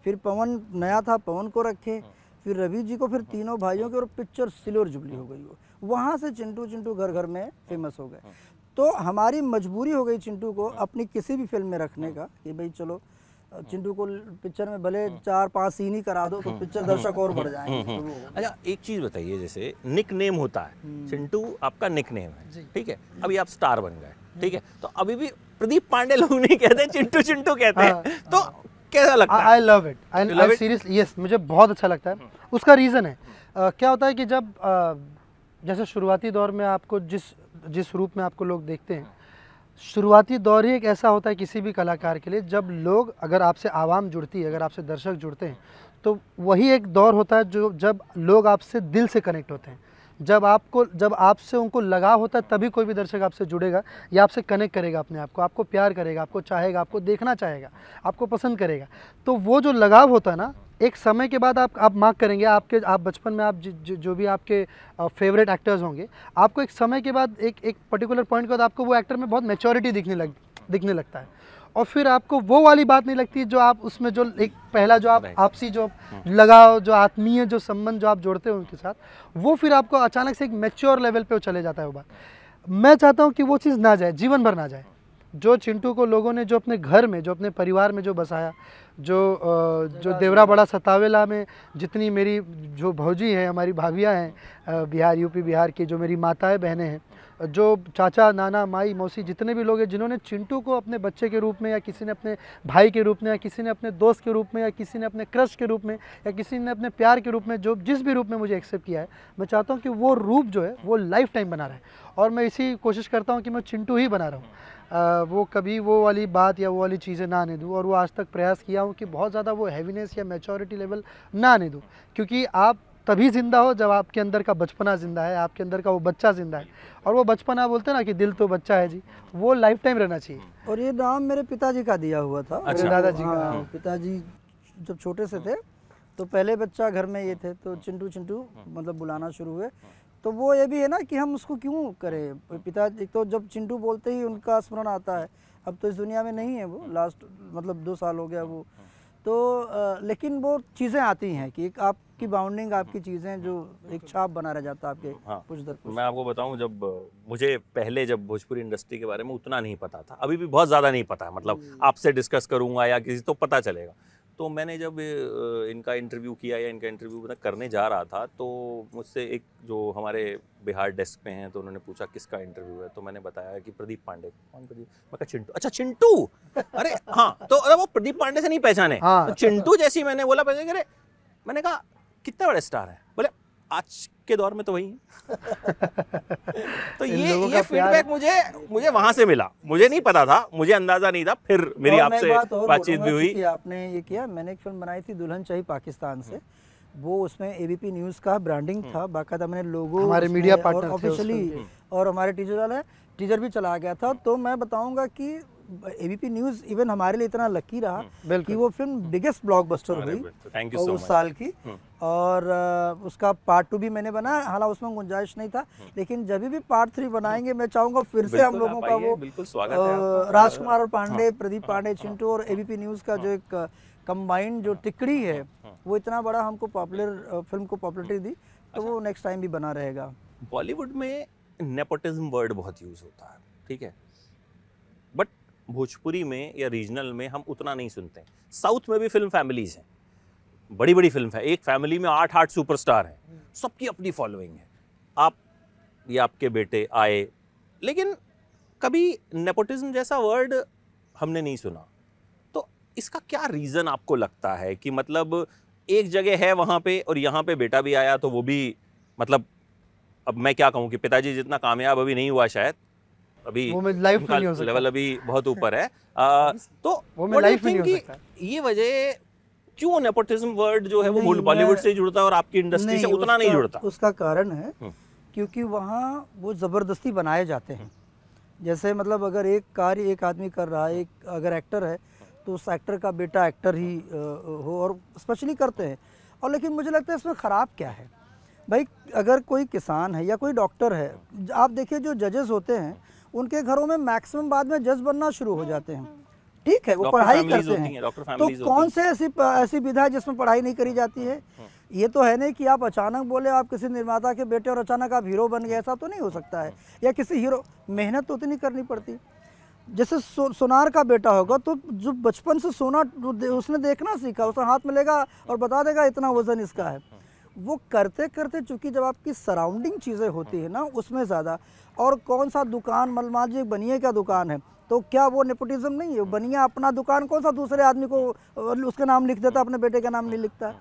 फिर पवन नया था, पवन को रखे, फिर रवि जी को, फिर तीनों भाइयों के, और पिक्चर सिल्वर जुबली हो गई। वो वहाँ से चिंटू घर घर में फेमस हो गए। तो हमारी मजबूरी हो गई चिंटू को अपनी किसी भी फिल्म में रखने का कि भाई चलो चिंटू को पिक्चर में भले 4-5 सीन ही करा दो तो पिक्चर दर्शक और बढ़ जाएंगे। अच्छा एक चीज़ बताइए, जैसे निक नेम होता है, चिंटू आपका निक नेम है, ठीक है, अभी आप स्टार बन गए, ठीक है, तो अभी भी प्रदीप पांडे लोग नहीं कहते, चिंटू चिंटू कहते हैं, तो कैसा लगता है? I love it, I seriously yes, मुझे बहुत अच्छा लगता है। उसका रीज़न है क्या होता है कि जब जैसे शुरुआती दौर में आपको जिस रूप में आपको लोग देखते हैं, शुरुआती दौर ही एक ऐसा होता है किसी भी कलाकार के लिए, जब लोग अगर आपसे आवाम जुड़ती है, अगर आपसे दर्शक जुड़ते हैं, तो वही एक दौर होता है जो जब लोग आपसे दिल से कनेक्ट होते हैं, जब आपसे उनको लगाव होता है, तभी कोई भी दर्शक आपसे जुड़ेगा या आपसे कनेक्ट करेगा अपने आप को, आपको प्यार करेगा, आपको चाहेगा, आपको देखना चाहेगा, आपको पसंद करेगा। तो वो जो लगाव होता है ना, एक समय के बाद आप मांग करेंगे, आप बचपन में आप जो भी आपके फेवरेट एक्टर्स होंगे, आपको एक समय के बाद एक पर्टिकुलर पॉइंट के बाद आपको वो एक्टर में बहुत मैच्योरिटी दिखने लगता है, और फिर आपको वो वाली बात नहीं लगती जो आप उसमें जो एक पहला जो आप आपसी जो लगाव, जो आत्मीय जो संबंध जो आप जोड़ते हो उनके साथ, वो फिर आपको अचानक से एक मैच्योर लेवल पे वो चले जाता है। वो बात मैं चाहता हूँ कि वो चीज़ ना जाए, जीवन भर ना जाए। जो चिंटू को लोगों ने जो अपने घर में, जो अपने परिवार में जो बसाया, जो देवरा बड़ा सतावेला में जितनी मेरी जो भौजी हैं, हमारी भाभियाँ हैं बिहार यूपी बिहार की, जो मेरी माताएँ बहनें हैं, जो चाचा नाना माई मौसी जितने भी लोग हैं जिन्होंने चिंटू को अपने बच्चे के रूप में, या किसी ने अपने भाई के रूप में, या किसी ने अपने दोस्त के रूप में, या किसी ने अपने क्रश के रूप में, या किसी ने अपने प्यार के रूप में, जो जिस भी रूप में मुझे एक्सेप्ट किया है, मैं चाहता हूँ कि वो रूप जो है वो लाइफ टाइम बना रहे, और मैं इसी कोशिश करता हूँ कि मैं चिंटू ही बना रहा हूँ। वो कभी वो वाली बात या वो वाली चीज़ें ना आने दूँ, और वो आज तक प्रयास किया हूँ कि बहुत ज़्यादा वो हैवीनेस या मैच्योरिटी लेवल ना आने दूँ, क्योंकि आप तभी ज़िंदा हो जब आपके अंदर का बचपना ज़िंदा है, आपके अंदर का वो बच्चा ज़िंदा है, और वो बचपना बोलते हैं ना कि दिल तो बच्चा है जी, वो लाइफ टाइम रहना चाहिए। और ये नाम मेरे पिताजी का दिया हुआ था, अच्छा, मेरे दादाजी का। हाँ, पिताजी जब छोटे से थे तो पहले बच्चा घर में ये थे, तो चिंटू चिंटू मतलब बुलाना शुरू हुए। तो वो ये भी है ना कि हम उसको क्यों करें, पिताजी तो जब चिंटू बोलते ही उनका स्मरण आता है। अब तो इस दुनिया में नहीं है वो, लास्ट मतलब 2 साल हो गया वो तो, लेकिन वो चीज़ें आती हैं कि एक आप आपकी बाउंडिंग, आपकी चीज़ें जो एक छाप बना रह जाता है आपके कुछ दर कुछ। मैं आपको बताऊं, जब मुझे पहले जब भोजपुरी इंडस्ट्री के बारे में उतना नहीं पता था, अभी भी बहुत ज़्यादा नहीं पता है, मतलब आपसे डिस्कस करूँगा या किसी तो पता चलेगा। तो मैंने जब इनका इंटरव्यू किया या इनका इंटरव्यू मैं करने जा रहा था तो मुझसे एक जो हमारे बिहार डेस्क पे हैं तो उन्होंने पूछा किसका इंटरव्यू है, तो मैंने बताया कि प्रदीप पांडे। कौन प्रदीप? मैं कहा चिंटू। अच्छा चिंटू, अरे हाँ। तो अरे वो प्रदीप पांडे से नहीं पहचाने, तो चिंटू जैसी मैंने बोला पहचान। अरे मैंने कहा कितने बड़े स्टार है, बोले आज के दौर में तो वही है। तो ये फीडबैक मुझे वहां से मिला, मुझे नहीं पता था, मुझे अंदाजा नहीं था। फिर मेरी आपसे बातचीत भी हुई। आपने ये किया, मैंने एक फिल्म बनाई थी दुल्हन चाहिए पाकिस्तान से, वो उसमें एबीपी न्यूज का ब्रांडिंग था, बाकायदा मैंने लोगो, हमारे मीडिया पार्टनर ऑफिशियली, और हमारे टीजर वाला टीजर भी चला गया था। तो मैं बताऊंगा कि एबीपी न्यूज इवन हमारे लिए इतना लकी रहा कि वो फिल्म बिगेस्ट ब्लॉकबस्टर हुई उस साल की। और उसका पार्ट 2 भी मैंने बनाया, हालांकि उसमें गुंजाइश नहीं था, लेकिन जब भी पार्ट 3 बनाएंगे मैं चाहूंगा फिर से हम लोगों का वो राजकुमार और पांडे, प्रदीप पांडे चिंटू और एबीपी न्यूज का जो एक कंबाइंड जो टिकड़ी है वो इतना बड़ा हमको पॉपुलर फिल्म को पॉपुलरिटी दी, तो वो नेक्स्ट टाइम भी बना रहेगा। बॉलीवुड में नेपोटिज्म वर्ड बहुत यूज होता है, ठीक है, बट भोजपुरी में या रीजनल में हम उतना नहीं सुनते। साउथ में भी फिल्म फैमिलीज हैं, बड़ी बड़ी फिल्म है, एक फैमिली में 8-8 सुपरस्टार हैं, सबकी अपनी फॉलोइंग है, आप या आपके बेटे आए, लेकिन कभी नेपोटिज्म जैसा वर्ड हमने नहीं सुना। तो इसका क्या रीज़न आपको लगता है कि मतलब एक जगह है वहाँ पे और यहाँ पे बेटा भी आया तो वो भी, मतलब अब मैं क्या कहूँ कि पिताजी जितना कामयाब अभी नहीं हुआ, शायद अभी लेवल अभी बहुत ऊपर है, तो ये वजह क्यों नेपोटिज्म वर्ड जो है वो बॉलीवुड से जुड़ता है और आपकी इंडस्ट्री से उतना नहीं जुड़ता? उसका कारण है क्योंकि वहाँ वो ज़बरदस्ती बनाए जाते हैं। जैसे मतलब अगर एक कार्य एक आदमी कर रहा है, एक अगर एक्टर है तो उस एक्टर का बेटा एक्टर ही हो, और स्पेशली करते हैं। और लेकिन मुझे लगता है इसमें ख़राब क्या है भाई, अगर कोई किसान है या कोई डॉक्टर है, आप देखिए जो जजेस होते हैं उनके घरों में मैक्सिमम बाद में जज बनना शुरू हो जाते हैं, ठीक है, वो पढ़ाई करते हैं, तो कौन से ऐसी विधा है जिसमें पढ़ाई नहीं करी जाती है? ये तो है नहीं कि आप अचानक बोले आप किसी निर्माता के बेटे और अचानक आप हीरो बन गए, ऐसा तो नहीं हो सकता है, या किसी हीरो, मेहनत तो उतनी करनी पड़ती। जैसे सोनार का बेटा होगा तो जो बचपन से सोना उसने देखना सीखा, उसने हाथ में लेगा और बता देगा इतना वजन इसका है, वो करते करते, चूँकि जब आपकी सराउंडिंग चीज़ें होती है ना उसमें ज़्यादा, और कौन सा दुकान, मान लीजिए बनिए का दुकान है, तो क्या वो नेपोटिज्म नहीं है? बनिया अपना दुकान कौन सा दूसरे आदमी को उसका नाम लिख देता, अपने बेटे का नाम नहीं लिखता।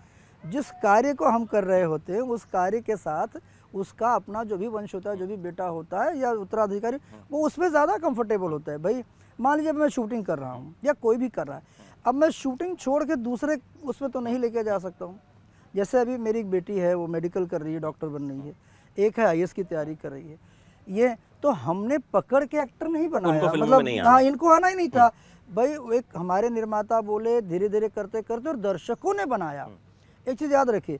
जिस कार्य को हम कर रहे होते हैं उस कार्य के साथ उसका अपना जो भी वंश होता है, जो भी बेटा होता है या उत्तराधिकारी, वो उसमें ज़्यादा कंफर्टेबल होता है। भाई मान लीजिए मैं शूटिंग कर रहा हूँ या कोई भी कर रहा है, अब मैं शूटिंग छोड़ के दूसरे उसमें तो नहीं लेके जा सकता हूँ। जैसे अभी मेरी एक बेटी है, वो मेडिकल कर रही है, डॉक्टर बन रही है, एक है IAS की तैयारी कर रही है, ये तो हमने पकड़ के एक्टर नहीं बनाया, मतलब हाँ इनको आना ही नहीं था भाई। एक हमारे निर्माता बोले, धीरे धीरे करते करते, और दर्शकों ने बनाया। एक चीज़ याद रखिए,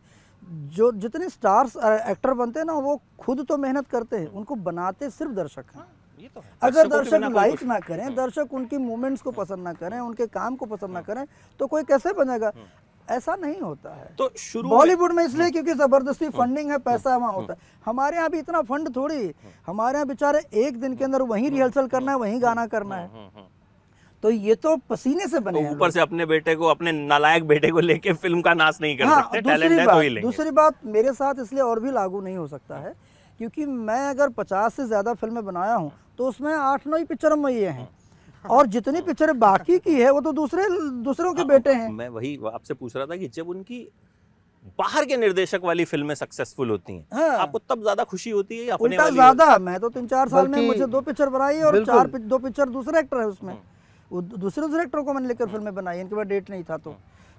जो जितने स्टार्स एक्टर बनते हैं ना वो खुद तो मेहनत करते हैं, उनको बनाते सिर्फ दर्शक हैं। ये तो है। अगर दर्शक लाइक ना करें, दर्शक उनकी मूवमेंट्स को पसंद ना करें, उनके काम को पसंद ना करें, तो कोई कैसे बनेगा? ऐसा नहीं होता है। तो शुरू बॉलीवुड में इसलिए क्योंकि जबरदस्ती फंडिंग है, पैसा वहाँ होता है। हमारे यहाँ भी इतना फंड थोड़ी, हमारे यहाँ बेचारे एक दिन के अंदर वहीं रिहर्सल करना है, वहीं गाना करना है, तो ये तो पसीने से बने हैं। ऊपर से अपने बेटे को, अपने नालायक बेटे को लेके फिल्म का नाश नहीं कर सकते, टैलेंट है तो ही लेंगे। दूसरी बात मेरे साथ इसलिए और भी लागू नहीं हो सकता है क्योंकि मैं अगर 50 से ज़्यादा फिल्में बनाया हूँ तो उसमें 8-9 ही पिक्चर ये हैं, और जितनी पिक्चर बाकी की है वो तो दूसरों के बेटे हैं। मैं वही आपसे पूछ रहा था कि जब उनकी बाहर के निर्देशक वाली फिल्में सक्सेसफुल होती हैं, आपको तब ज्यादा खुशी होती है या अपने वाली? ज्यादा। मैं तो 3-4 साल में मुझे 2 पिक्चर बनाई और 4-2 पिक्चर दूसरे एक्टर है उसमें, दूसरे एक्टर को मैंने लेकर फिल्में बनाई, इनके पास डेट नहीं था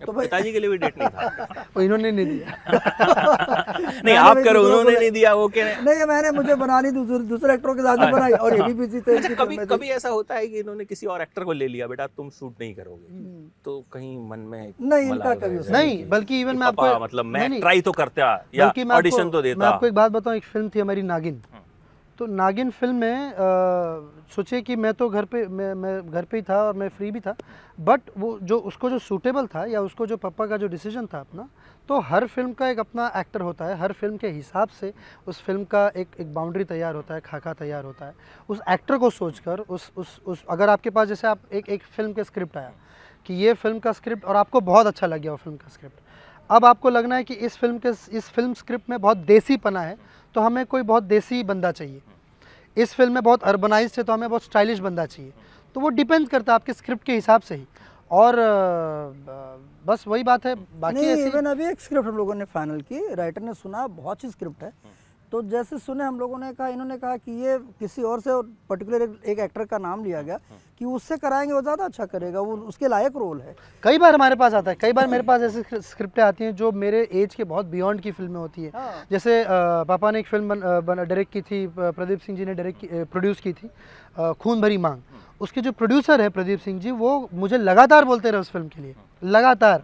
तो पिताजी के लिए भी डेट नहीं था, इन्होंने नहीं दिया। नहीं आप करो, उन्होंने नहीं दिया, वो क्या नहीं, मैंने मुझे बनानी दूसरे एक्टरों के साथ भी बनाई और ये भी बिजी थे। कभी ऐसा होता है कि इन्होंने किसी और एक्टर को ले लिया, बेटा तुम शूट नहीं करोगे, तो कहीं मन में नहीं, इनका कभी नहीं, बल्कि इवन मैं आपको मतलब मैं ट्राई तो करता या ऑडिशन तो देता। मैं आपको एक बात बताऊं, एक फिल्म थी हमारी नागिन, तो नागिन फिल्म में सोचे कि मैं तो घर पे मैं घर पे ही था और मैं फ्री भी था, बट वो जो उसको जो सूटेबल था या उसको जो पापा का जो डिसीजन था अपना, तो हर फिल्म का एक अपना एक्टर होता है, हर फिल्म के हिसाब से उस फिल्म का एक बाउंड्री तैयार होता है, खाका तैयार होता है उस एक्टर को सोचकर। उस अगर आपके पास जैसे आप एक फिल्म का स्क्रिप्ट आया कि ये फिल्म का स्क्रिप्ट और आपको बहुत अच्छा लग गया वो फिल्म का स्क्रिप्ट, अब आपको लगना है कि इस फिल्म स्क्रिप्ट में बहुत देसी पना है तो हमें कोई बहुत देसी बंदा चाहिए, इस फिल्म में बहुत अर्बनाइज्ड है तो हमें बहुत स्टाइलिश बंदा चाहिए। तो वो डिपेंड करता है आपके स्क्रिप्ट के हिसाब से ही, और बस वही बात है। बाकी इवन अभी एक स्क्रिप्ट हम लोगों ने फाइनल की, राइटर ने सुना बहुत अच्छी स्क्रिप्ट है, तो जैसे सुने हम लोगों ने कहा, इन्होंने कहा कि ये किसी और से पर्टिकुलर एक एक्टर का नाम लिया गया कि उससे कराएंगे वो ज़्यादा अच्छा करेगा, वो उसके लायक रोल है। कई बार हमारे पास आता है, कई बार मेरे पास ऐसी स्क्रिप्टें आती हैं जो मेरे एज के बहुत बियॉन्ड की फिल्में होती है। हाँ। जैसे पापा ने एक फिल्म डायरेक्ट की थी, प्रदीप सिंह जी ने प्रोड्यूस की थी, खून भरी मांग। उसके जो प्रोड्यूसर है प्रदीप सिंह जी, वो मुझे लगातार बोलते रहे उस फिल्म के लिए, लगातार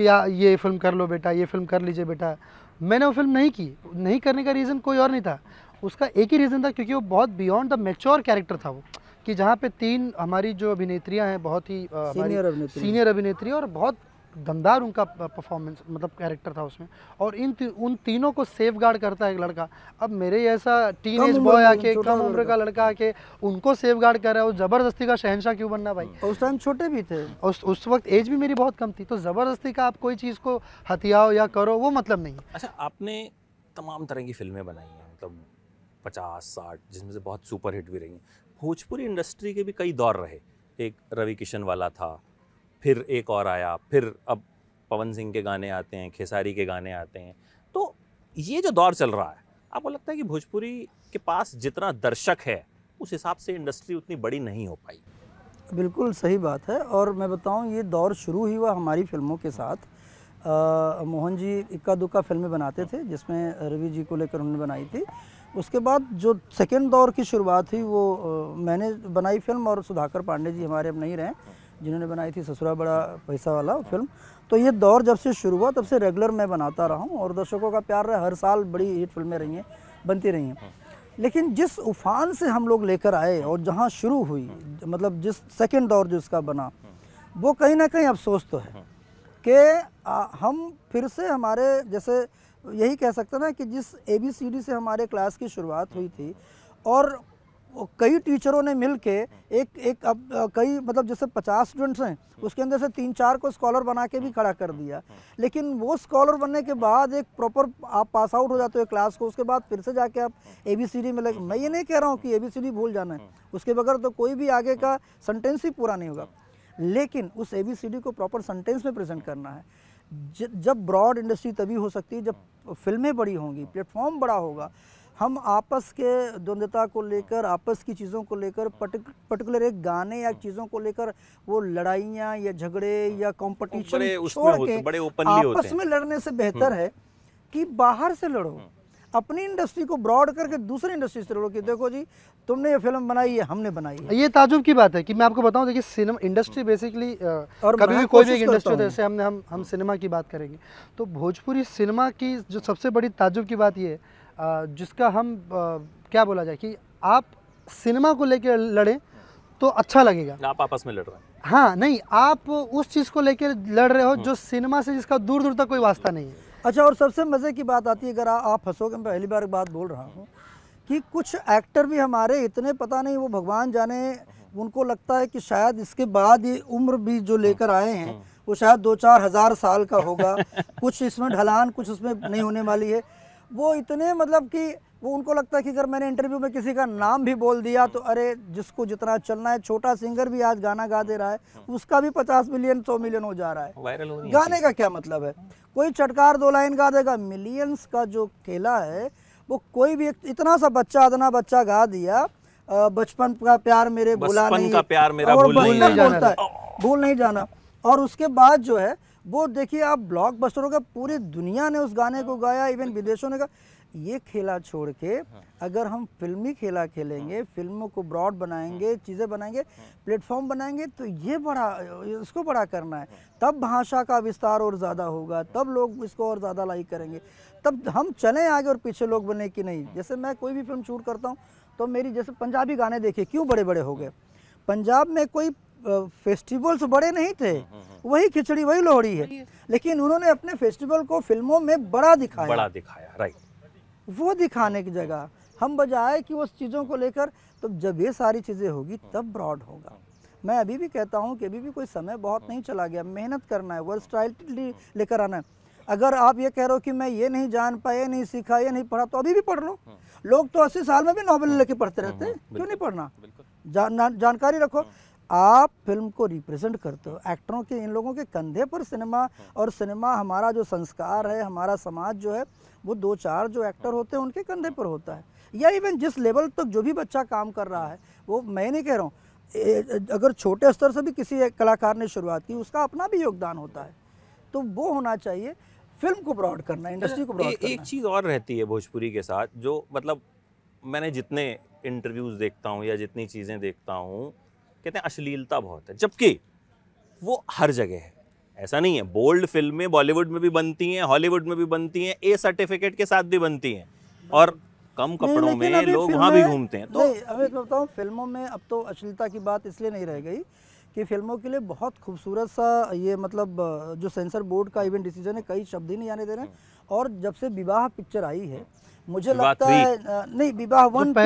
कि ये फिल्म कर लो बेटा, ये फिल्म कर लीजिए बेटा। मैंने वो फिल्म नहीं की, नहीं करने का रीज़न कोई और नहीं था, उसका एक ही रीज़न था क्योंकि वो बहुत बियॉन्ड द मैच्योर कैरेक्टर था वो, कि जहाँ पे तीन हमारी जो अभिनेत्रियाँ हैं बहुत ही सीनियर अभिनेत्री और बहुत दमदार उनका परफॉर्मेंस मतलब कैरेक्टर था उसमें, और उन तीनों को सेफगार्ड करता है एक लड़का। अब मेरे ऐसा टीनेज बॉय आके, कम उम्र का लड़का आके उनको सेफगार्ड कर रहा है, वो ज़बरदस्ती का शहंशाह क्यों बनना भाई। उस टाइम छोटे भी थे, उस वक्त एज भी मेरी बहुत कम थी, तो ज़बरदस्ती का आप कोई चीज़ को हथियाओ या करो वो मतलब नहीं। अच्छा, आपने तमाम तरह की फिल्में बनाई हैं, मतलब 50-60, जिसमें से बहुत सुपर हिट भी रही हैं। भोजपुरी इंडस्ट्री के भी कई दौर रहे, एक रवि किशन वाला था, फिर एक और आया, फिर अब पवन सिंह के गाने आते हैं, खेसारी के गाने आते हैं। तो ये जो दौर चल रहा है, आपको लगता है कि भोजपुरी के पास जितना दर्शक है उस हिसाब से इंडस्ट्री उतनी बड़ी नहीं हो पाई? बिल्कुल सही बात है, और मैं बताऊं ये दौर शुरू ही हुआ हमारी फिल्मों के साथ। मोहन जी इक्का दुक्का फिल्में बनाते थे जिसमें रवि जी को लेकर उन्होंने बनाई थी। उसके बाद जो सेकेंड दौर की शुरुआत हुई वो मैंने बनाई फिल्म, और सुधाकर पांडे जी हमारे अब नहीं रहे जिन्होंने बनाई थी ससुरा बड़ा पैसा वाला फिल्म। तो ये दौर जब से शुरू हुआ तब से रेगुलर मैं बनाता रहा हूँ और दर्शकों का प्यार रहा, हर साल बड़ी हिट फिल्में रही हैं, बनती रही हैं। लेकिन जिस उफान से हम लोग लेकर आए और जहाँ शुरू हुई, मतलब जिस सेकंड दौर जो इसका बना, वो कहीं ना कहीं अफसोस तो है कि हम फिर से हमारे जैसे यही कह सकते ना कि जिस ABCD से हमारे क्लास की शुरुआत हुई थी और कई टीचरों ने मिलके कई मतलब जैसे 50 स्टूडेंट्स हैं उसके अंदर से 3-4 को स्कॉलर बना के भी खड़ा कर दिया, लेकिन वो स्कॉलर बनने के बाद एक प्रॉपर आप पास आउट हो जाते हो क्लास को, उसके बाद फिर से जाके आप ABCD में लगे। मैं ये नहीं कह रहा हूँ कि ABCD भूल जाना है, उसके बगैर तो कोई भी आगे का सेंटेंस ही पूरा नहीं होगा, लेकिन उस ABCD को प्रॉपर सेंटेंस में प्रेजेंट करना है। जब ब्रॉड इंडस्ट्री तभी हो सकती है जब फिल्में बड़ी होंगी, प्लेटफॉर्म बड़ा होगा, हम आपस के द्वंद्वता को लेकर, आपस की चीज़ों को लेकर, पर्टिकुलर एक गाने या चीज़ों को लेकर वो लड़ाइयाँ या झगड़े या कंपटीशन छोड़ के आपस में लड़ने से बेहतर है कि बाहर से लड़ो, अपनी इंडस्ट्री को ब्रॉड करके दूसरे इंडस्ट्री से लड़ो कि देखो जी तुमने ये फिल्म बनाई है, हमने बनाई है। ये ताजुब की बात है कि मैं आपको बताऊं, देखिए सिनेमा इंडस्ट्री बेसिकली और कभी भी कोई भी इंडस्ट्री, जैसे हमने हम सिनेमा की बात करेंगे तो भोजपुरी सिनेमा की जो सबसे बड़ी ताजुब की बात ये है जिसका हम क्या बोला जाए कि आप सिनेमा को लेकर लड़ें तो अच्छा लगेगा। आप आपस में लड़ रहे हैं? हाँ नहीं, आप उस चीज़ को लेकर लड़ रहे हो जो सिनेमा से, जिसका दूर दूर तक कोई वास्ता नहीं है। अच्छा, और सबसे मज़े की बात आती है, अगर आप हंसोगे, मैं पहली बार एक बात बोल रहा हूँ कि कुछ एक्टर भी हमारे इतने पता नहीं, वो भगवान जाने उनको लगता है कि शायद इसके बाद ये उम्र भी जो लेकर आए हैं वो शायद 2-4 हज़ार साल का होगा कुछ इसमें ढलान, कुछ उसमें नहीं होने वाली है। वो इतने मतलब कि वो उनको लगता है कि अगर मैंने इंटरव्यू में किसी का नाम भी बोल दिया तो अरे जिसको जितना चलना है, छोटा सिंगर भी आज गाना गा दे रहा है, उसका भी 50 मिलियन 100 मिलियन हो जा रहा है। वायरल होने गाने का क्या मतलब है? कोई चटकार 2 लाइन गा देगा, मिलियंस का जो खेला है वो कोई भी इतना सा बच्चा अदना बच्चा गा दिया, बचपन का प्यार मेरे भूला नहीं, भूल नहीं जाना। और उसके बाद जो है वो देखिए आप ब्लॉकबस्टरों का, पूरी दुनिया ने उस गाने को गाया, इवन विदेशों ने गाया। ये खेला छोड़ के अगर हम फिल्मी खेला खेलेंगे, फिल्मों को ब्रॉड बनाएंगे, चीज़ें बनाएंगे, प्लेटफॉर्म बनाएंगे, तो ये बड़ा, इसको बड़ा करना है, तब भाषा का विस्तार और ज़्यादा होगा, तब लोग इसको और ज़्यादा लाइक करेंगे, तब हम चलें आगे और पीछे लोग बने कि नहीं। जैसे मैं कोई भी फिल्म शूट करता हूँ तो मेरी जैसे पंजाबी गाने देखिए क्यों बड़े बड़े हो गए। पंजाब में कोई फेस्टिवल्स बड़े नहीं थे, वही खिचड़ी वही लोहड़ी है, लेकिन उन्होंने अपने फेस्टिवल को फिल्मों में बड़ा दिखाया। राइट, वो दिखाने की जगह हम बजाय कि उस चीज़ों को लेकर, तो जब ये सारी चीज़ें होगी तब ब्रॉड होगा। मैं अभी भी कहता हूँ कि अभी भी कोई समय बहुत नहीं चला गया, मेहनत करना है, वर्सटाइलिटी लेकर आना है। अगर आप ये कह रहे हो कि मैं ये नहीं जान पाया, ये नहीं सीखा, ये नहीं पढ़ा, तो अभी भी पढ़ लो। लोग तो 80 साल में भी नॉवेल लेके पढ़ते रहते हैं, क्यों नहीं पढ़ना? जानकारी रखो। आप फिल्म को रिप्रेजेंट करते हो, एक्टरों के, इन लोगों के कंधे पर सिनेमा, और सिनेमा हमारा जो संस्कार है, हमारा समाज जो है, वो दो चार जो एक्टर होते हैं उनके कंधे पर होता है, या इवन जिस लेवल तक जो भी बच्चा काम कर रहा है। वो मैं नहीं कह रहा हूँ, अगर छोटे स्तर से भी किसी एक कलाकार ने शुरुआत की, उसका अपना भी योगदान होता है, तो वो होना चाहिए। फिल्म को ब्रॉड करना, इंडस्ट्री को ब्रॉड करना। एक चीज़ और रहती है भोजपुरी के साथ, जो मतलब मैंने जितने इंटरव्यूज़ देखता हूँ या जितनी चीज़ें देखता हूँ, कहते हैं अश्लीलता बहुत है, जबकि वो हर जगह है। ऐसा नहीं है, बोल्ड फिल्में बॉलीवुड में भी बनती हैं, हॉलीवुड में भी बनती हैं, ए सर्टिफिकेट के साथ भी बनती हैं, और कम कपड़ों में लोग वहाँ भी घूमते हैं। तो अभी तो बताऊँ, फिल्मों में अब तो अश्लीलता की बात इसलिए नहीं रह गई कि फिल्मों के लिए बहुत खूबसूरत सा ये, मतलब जो सेंसर बोर्ड का इवन डिसीजन है, कई शब्द ही नहीं आने दे रहे हैं। और जब से विवाह पिक्चर आई है, मुझे लगता है नहीं, विवाह 1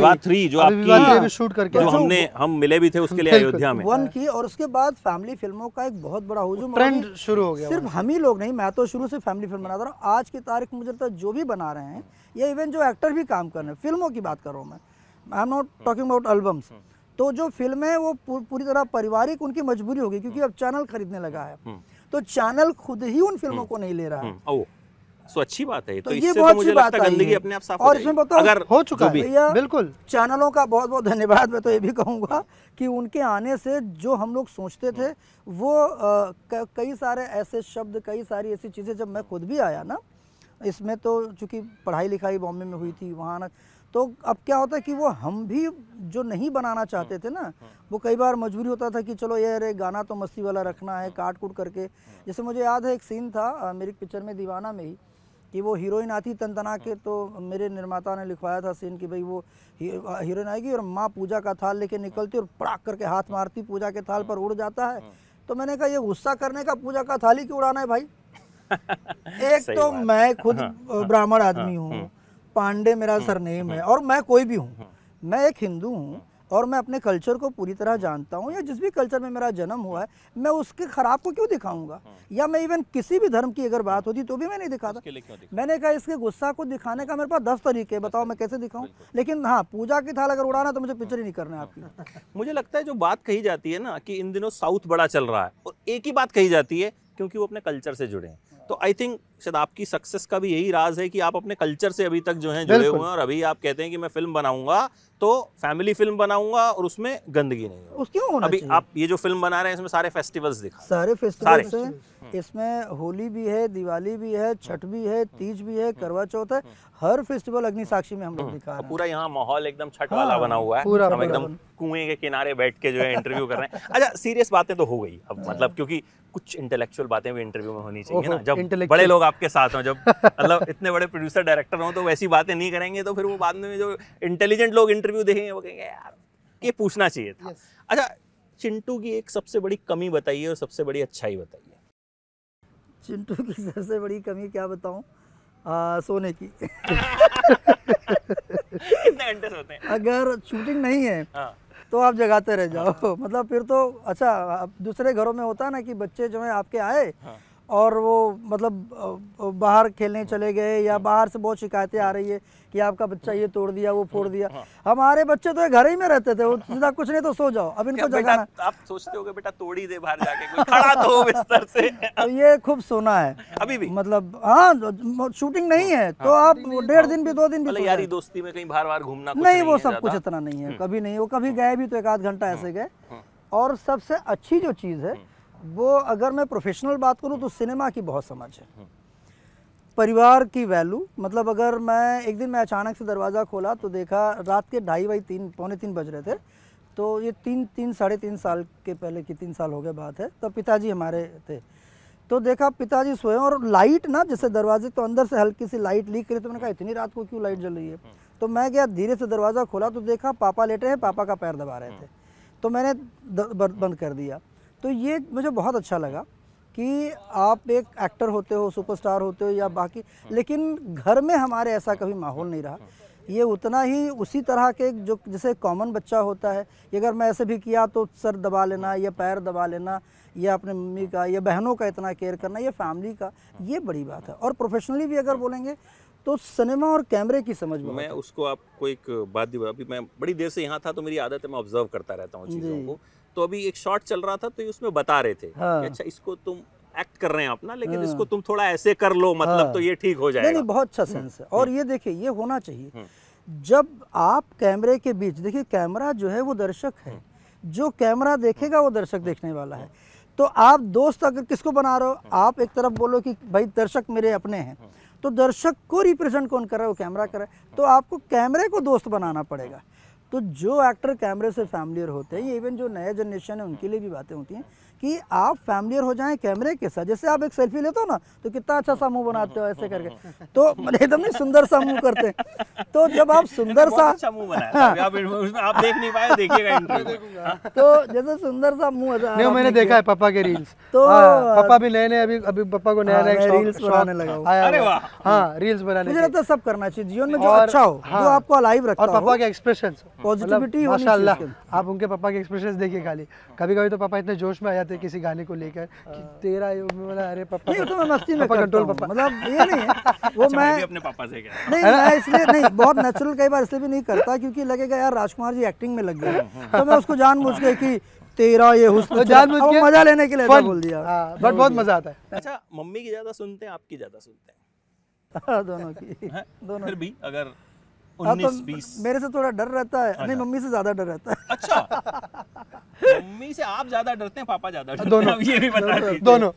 विवाह 3 जो आपकी शूट करके, जो हमने, हम मिले भी थे उसके लिए अयोध्या में 1 की, और उसके बाद फैमिली फिल्मों का एक बहुत बड़ा हुजूम ट्रेंड शुरू हो गया। सिर्फ हम ही लोग नहीं, मैं तो शुरू से फैमिली फिल्म बनाता रहा। आज की तारीख में मुझे लगता है जो भी बना रहे हैं, या इवन जो एक्टर भी काम कर रहे हैं, फिल्मों की बात कर रहा हूँ मैं, I am not talking about albums, तो जो फिल्म है वो पूरी तरह पारिवारिक उनकी मजबूरी होगी, क्योंकि अब चैनल खरीदने लगा है, तो चैनल खुद ही उन फिल्मों को नहीं ले रहा है। तो अच्छी बात है, तो ये बहुत अच्छी बात है, गंदगी अपने आप साफ हो जाएगी। और अगर हो चुका है, बिल्कुल चैनलों का बहुत बहुत धन्यवाद। मैं तो ये भी कहूँगा कि उनके आने से जो हम लोग सोचते थे वो, कई सारे ऐसे शब्द, कई सारी ऐसी चीज़ें, जब मैं खुद भी आया ना इसमें, तो चूँकि पढ़ाई लिखाई बॉम्बे में हुई थी, वहाँ ना, तो अब क्या होता है कि वो हम भी जो नहीं बनाना चाहते थे ना, वो कई बार मजबूरी होता था कि चलो ये, अरे गाना तो मस्ती वाला रखना है, काट कूट करके। जैसे मुझे याद है एक सीन था मेरी पिक्चर में दीवाना में ही, कि वो हीरोइन आती तनतना के, तो मेरे निर्माता ने लिखवाया था सीन कि भाई वो हीरोइन आएगी और माँ पूजा का थाल लेके निकलती और पड़ाक करके हाथ मारती, पूजा के थाल पर उड़ जाता है। तो मैंने कहा ये गुस्सा करने का, पूजा का थाल ही क्यों उड़ाना है भाई। एक तो मैं खुद ब्राह्मण आदमी हूँ, पांडे मेरा सरनेम है, और मैं कोई भी हूँ, मैं एक हिंदू हूँ, और मैं अपने कल्चर को पूरी तरह जानता हूँ, या जिस भी कल्चर में मेरा जन्म हुआ है, मैं उसके खराब को क्यों दिखाऊंगा। या मैं इवन किसी भी धर्म की अगर बात होती तो भी मैं नहीं दिखाता। मैंने कहा इसके गुस्सा को दिखाने का मेरे पास 10 तरीके, बताओ मैं कैसे दिखाऊं। लेकिन हाँ, पूजा की थाल अगर उड़ाना तो मुझे पिक्चर ही नहीं करना है आपकी। मुझे लगता है जो बात कही जाती है ना कि इन दिनों साउथ बड़ा चल रहा है, और एक ही बात कही जाती है क्योंकि वो अपने कल्चर से जुड़े हैं। तो आई थिंक शायद आपकी सक्सेस का भी यही राज है कि आप अपने कल्चर से अभी तक जो है जुड़े हुए हैं, और अभी आप कहते हैं कि मैं फिल्म बनाऊंगा तो फैमिली फिल्म बनाऊंगा और उसमें गंदगी नहीं हो। क्यों होना अभी चाहिए? आप ये जो फिल्म बना रहे हैं इसमें सारे फेस्टिवल्स दिखा, सारे फेस्टिवल्स हैं इसमें, होली भी है, दिवाली भी है, छठ भी है, तीज भी है, करवा चौथ है, हर फेस्टिवल अग्नि साक्षी में हम लोग दिखा रहे हैं। पूरा यहाँ माहौल एकदम छठ वाला बना हुआ है, हम एकदम कुएं के किनारे बैठ के जो है इंटरव्यू कर रहे हैं। अच्छा, सीरियस बातें तो हो गई अब, मतलब क्योंकि कुछ इंटेलेक्चुअल बातें भी इंटरव्यू में होनी चाहिए ना, जब बड़े लोग आपके साथ हों, जब मतलब इतने बड़े प्रोड्यूसर डायरेक्टर हों, तो वैसी बातें नहीं करेंगे तो फिर वो बाद में जो इंटेलिजेंट लोग इंटरव्यू देखेंगे वो कहेंगे यार ये पूछना चाहिए था। yes. अच्छा, चिंटू की एक सबसे बड़ी कमी बताइए और सबसे बड़ी अच्छाई बताइए। चिंटू की सबसे बड़ी कमी क्या बताऊं, सोने की। कितने घंटे सोते हैं? अगर शूटिंग नहीं है तो आप जगाते रह जाओ। मतलब फिर तो अच्छा, दूसरे घरों में होता है ना कि बच्चे जो है आपके आए और वो मतलब बाहर खेलने चले गए, या बाहर से बहुत शिकायतें आ रही है कि आपका बच्चा ये तोड़ दिया, वो फोड़ दिया। हमारे बच्चे तो घर ही में रहते थे, वो सीधा कुछ नहीं तो सो जाओ। अब इनको जगाना, आप सोचते होगे बेटा तोड़ ही दे बाहर जाके, कोई खड़ा तो हो बिस्तर से। तो ये खूब सोना है अभी भी, मतलब हाँ शूटिंग नहीं है तो आप 1.5 दिन भी 2 दिन भी। यारी दोस्ती में कहीं बाहर बाहर घूमना नहीं, वो सब कुछ इतना नहीं है, कभी नहीं। वो कभी गए भी तो 1-8 घंटा ऐसे गए। और सबसे अच्छी जो चीज़ है वो, अगर मैं प्रोफेशनल बात करूं तो सिनेमा की बहुत समझ है, परिवार की वैल्यू। मतलब अगर मैं एक दिन, मैं अचानक से दरवाज़ा खोला तो देखा रात के 2:30 बजे 3:45 बज रहे थे, तो ये 3-3 साढ़े 3 साल के पहले की 3 साल हो गए बात है, तब पिताजी हमारे थे। तो देखा पिताजी सोए और लाइट ना, जैसे दरवाजे तो अंदर से हल्की सी लाइट लीक करी, तो मैंने कहा इतनी रात को क्यों लाइट जल रही है। तो मैं गया, धीरे से दरवाज़ा खोला तो देखा पापा लेटे हैं, पापा का पैर दबा रहे थे, तो मैंने बंद कर दिया। तो ये मुझे बहुत अच्छा लगा कि आप एक एक्टर होते हो, सुपरस्टार होते हो या बाकी, लेकिन घर में हमारे ऐसा कभी माहौल नहीं रहा। ये उतना ही उसी तरह के जो जैसे कॉमन बच्चा होता है, अगर मैं ऐसे भी किया तो सर दबा लेना या पैर दबा लेना या अपने मम्मी का या बहनों का इतना केयर करना, ये फैमिली का, ये बड़ी बात है। और प्रोफेशनली भी अगर बोलेंगे तो सिनेमा और कैमरे की समझ में मैं उसको आपको एक बात दी, अभी मैं बड़ी देर से यहाँ था तो मेरी आदत है मैं ऑब्जर्व करता रहता हूँ चीज़ों को। तो अभी एक शॉट चल रहा था तो उसमें बता रहे थे कि अच्छा इसको तुम एक्ट कर रहे हैं अपना, लेकिन इसको तुम थोड़ा ऐसे कर लो, मतलब तो ये ठीक हो जाएगा। नहीं, बहुत अच्छा सेंस है। और ये देखिए, ये होना चाहिए जब आप कैमरे के बीच, देखिए कैमरा जो है वो दर्शक है, जो कैमरा देखेगा वो दर्शक देखने वाला है। तो आप दोस्त अगर किसको बना रहे हो, आप एक तरफ बोलो कि भाई दर्शक मेरे अपने हैं, तो दर्शक को रिप्रेजेंट कौन कर रहा है, वो कैमरा कर रहा है, तो आपको कैमरे को दोस्त बनाना पड़ेगा। तो जो एक्टर कैमरे से फैमिलियर होते हैं, ये इवन जो नया जनरेशन है उनके लिए भी बातें होती हैं कि आप फैमिलियर हो जाएं कैमरे के साथ। जैसे आप एक सेल्फी लेते हो ना तो कितना अच्छा सा मुंह बनाते हो ऐसे करके, तो एकदम सुंदर सा मुंह करते हैं। तो जब आप सुंदर सा अच्छा मुंह बनाया, आप देख नहीं पाए, देखिएगा, तो जैसे सुंदर सा मुंह, मैंने देखा है पापा के रील्स, तो पापा भी नए नए अभी पापा को नया नया रील्स बनाने लगा। हाँ, रील्स बनाने, मुझे लगता है सब करना चाहिए जीवन में, जो अच्छा हो वो आपको लाइव रखता है। और पापा के एक्सप्रेशन, पॉजिटिविटी, माशाल्लाह, आप उनके पापा के एक्सप्रेशन देखिए खाली। कभी कभी तो पापा इतने जोश में आ जाते हैं किसी गाने को लेकर कि तेरा ये, मतलब अरे पापा नहीं, तो मैं मस्ती में कंट्रोल, पापा मतलब ये नहीं है वो, मैं अपने पापा से क्या नहीं, मैं इसलिए नहीं, बहुत नेचुरल कई बार इसलिए भी नहीं करता क्योंकि लगेगा यार राजकुमार जी एक्टिंग में लग गए, तो मैं उसको जानबूझ के कि तेरा ये हुस्न, जानबूझ के मजा लेने के लिए बोल दिया, बट बहुत मजा आता है। अच्छा, मम्मी की ज्यादा सुनते हैं, आपकी ज्यादा सुनते हैं? दोनों की, दोनों। फिर भी अगर 19-20 मेरे से थोड़ा डर रहता है, नहीं मम्मी से ज्यादा डर रहता है। अच्छा, मम्मी से आप ज्यादा डरते हैं, पापा ज्यादा डरते हैं? दोनों, ये भी बता दीजिए, दोनों,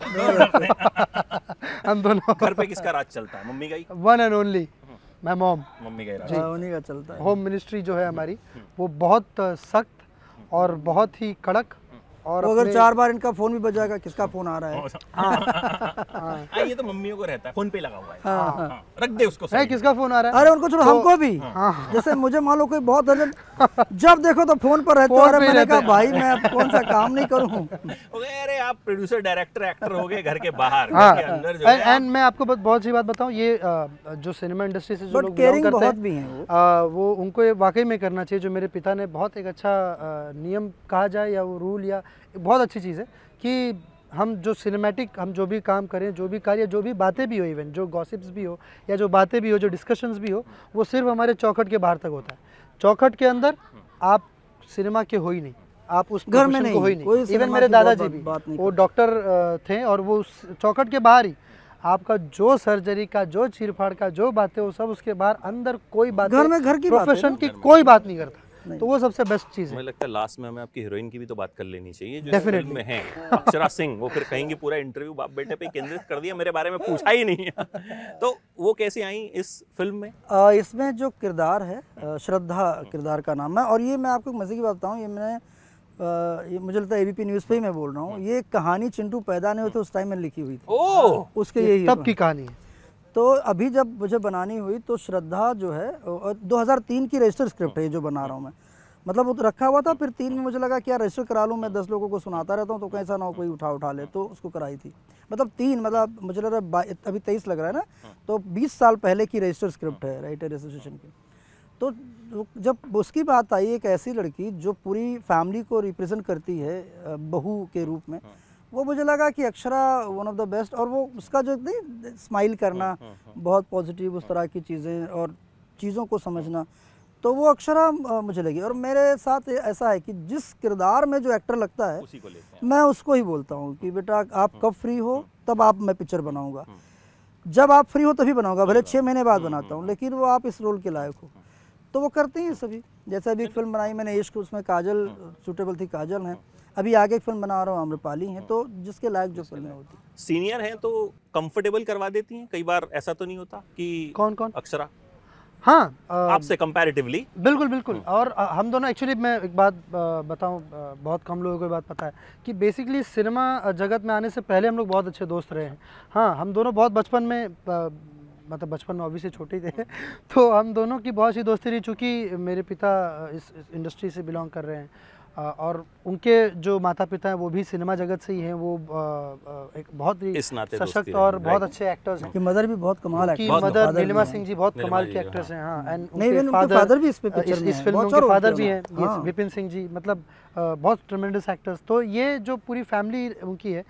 हम दोनों। घर पे किसका राज चलता है? मम्मी का ही, one and only my mom, mummy का ही राज, उन्हीं का चलता है। होम मिनिस्ट्री जो है हमारी वो बहुत सख्त और बहुत ही कड़क, और अगर 4 बार इनका फोन भी बजाएगा किसका फोन आ रहा है, ये तो मम्मियों को रहता है, फोन पे लगा हुआ है, रख दे उसको, किसका फोन आ रहा है, अरे उनको छोड़ो, हमको भी जैसे मुझे मान लो कोई बहुत दर्जन जब देखो तो फोन पर रहता है। मैंने कहा भाई मैं कौन सा काम नहीं करूँ, अरे आप प्रोड्यूसर, डायरेक्टर, एक्टर हो गए घर के बाहर, अंदर। एंड मैं आपको बहुत सी बात बताऊँ, ये जो सिनेमा इंडस्ट्री से जो लोग बिलोंग करते हैं वो उनको वाकई में करना चाहिए, जो मेरे पिता ने बहुत एक अच्छा नियम कहा जाए या वो रूल या बहुत अच्छी चीज़ है कि हम जो सिनेमैटिक, हम जो भी काम करें, जो भी कार्य, जो भी बातें भी हो, इवन जो गॉसिप्स भी हो या जो बातें भी हो, जो डिस्कशंस भी हो, वो सिर्फ हमारे चौखट के बाहर तक होता है। चौखट के अंदर आप सिनेमा के हो ही नहीं, आप उस घर में नहीं, हो ही नहीं। इवन मेरे दादाजी भी वो डॉक्टर थे और वो उस चौखट के बाहर ही, आपका जो सर्जरी का, जो चीरफाड़ का, जो बातें, वो सब उसके बाहर, अंदर कोई बात, घर में घर की प्रोफेशन की कोई बात नहीं करता, तो वो सबसे बेस्ट चीज़ है। मुझे लगता है लास्ट में हमें आपकी हीरोइन की भी तो बात कर लेनी चाहिए जो फिल्म में है, अक्षरा सिंह। वो फिर कहेंगे पूरा इंटरव्यू बाप बेटे पे केंद्रित कर दिया, मेरे बारे में पूछा ही नहीं है। तो वो कैसे आई इस फिल्म में? इसमें जो किरदार है, श्रद्धा किरदार का नाम है, और ये मैं आपको मजे की बात बताऊँ, ये मैंने मुझे लगता है ABP न्यूज़ पे ही मैं बोल रहा हूँ, ये कहानी चिंटू पैदा नहीं हुए थे उस टाइम में लिखी हुई थी, उसके यही तब की कहानी है। तो अभी जब मुझे बनानी हुई तो श्रद्धा जो है 2003 की रजिस्टर स्क्रिप्ट है ये जो बना रहा हूँ मैं, मतलब वो तो रखा हुआ था, फिर 3 में मुझे लगा कि यार रजिस्टर करा लूँ, मैं 10 लोगों को सुनाता रहता हूँ तो कैसा ना हो कोई उठा ले, तो उसको कराई थी, मतलब 3, मतलब मुझे लग रहा है अभी 23 लग रहा है ना, तो 20 साल पहले की रजिस्टर स्क्रिप्ट है राइटर एसोसिएशन की। तो जब उसकी बात आई एक ऐसी लड़की जो पूरी फैमिली को रिप्रेजेंट करती है बहू के रूप में, वो मुझे लगा कि Akshara one of the best, और वो उसका जो नहीं स्माइल करना, बहुत पॉजिटिव, उस तरह की चीज़ें और चीज़ों को समझना, तो वो अक्षरा मुझे लगी। और मेरे साथ ऐसा है कि जिस किरदार में जो एक्टर लगता है उसी को लेते हैं, मैं उसको ही बोलता हूँ कि बेटा आप कब फ्री हो तब आप, मैं पिक्चर बनाऊँगा, जब आप फ्री हो तभी बनाऊँगा, भले 6 महीने बाद बनाता हूँ, लेकिन वो आप इस रोल के लायक हो, तो वो करते हैं सभी। जैसे अभी एक फिल्म बनाई मैंने इश्क, उसमें काजल सूटेबल थी, काजल हैं, अभी आगे एक फिल्म बना रहा हूँ आम्रपाली हैं, तो जिसके लायक जो फिल्में होती। सीनियर हैं तो कंफर्टेबल करवा देती हैं कई बार, ऐसा तो नहीं होता कि कौन अक्षरा? हाँ, आपसे कंपैरेटिवली बिल्कुल बिल्कुल। और हम दोनों एक्चुअली, मैं एक बात बताऊँ, बहुत कम लोगों को ये बात पता है कि बेसिकली सिनेमा जगत में आने से पहले हम लोग बहुत अच्छे दोस्त रहे हैं। हाँ, हम दोनों बहुत बचपन में मतलब बचपन में ऑब्वियसली छोटे थे, तो हम दोनों की बहुत सी दोस्ती रही, चूँकि मेरे पिता इस इंडस्ट्री से बिलोंग कर रहे हैं और उनके जो माता पिता हैं वो भी सिनेमा जगत से ही हैं, वो एक बहुत ही सशक्त और बहुत अच्छे एक्टर्स हैं। मदर भी बहुत कमाल एक्ट्रेस हैं, मदर नीलिमा सिंह जी बहुत कमाल की एक्ट्रेस हैं। हाँ, एंड उनके फादर भी इस फिल्म में फादर भी हैं, विपिन सिंह जी, मतलब बहुत ट्रेमेंडस एक्टर्स। तो ये जो पूरी फैमिली उनकी है,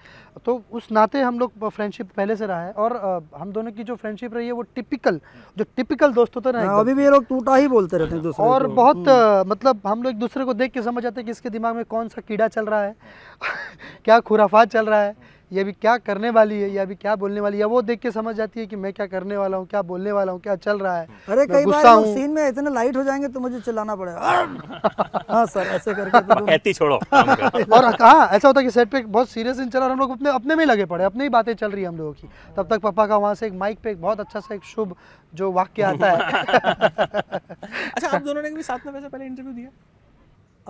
तो उस नाते हम लोग फ्रेंडशिप पहले से रहा है और हम दोनों की जो फ्रेंडशिप रही है वो टिपिकल जो टिपिकल दोस्त होता है ना, अभी भी ये लोग टूटा ही बोलते रहते हैं और बहुत मतलब हम लोग एक दूसरे को देख के समझ जाते हैं कि इसके दिमाग में कौन सा कीड़ा चल रहा है क्या खुराफात चल रहा है, ये अभी क्या करने वाली है, या अभी क्या बोलने वाली है, वो देख के समझ जाती है कि मैं क्या करने वाला हूँ, क्या बोलने वाला हूँ, क्या चल रहा है। अरे कई बार सीन में इतना लाइट हो जाएंगे तो मुझे चलाना पड़ेगा। हाँ सर, ऐसे करके कहती छोड़ो। और हाँ, ऐसा होता है कि सेट पे बहुत सीरियस सीन चला और हम लोग अपने में लगे पड़े, अपनी ही बातें चल रही है हम लोगों की, तब तक पापा का वहाँ से एक माइक पे एक बहुत अच्छा सा एक शुभ जो वाक्य आता है। अच्छा, आप दोनों ने भी साथ में वैसे पहले इंटरव्यू दिया?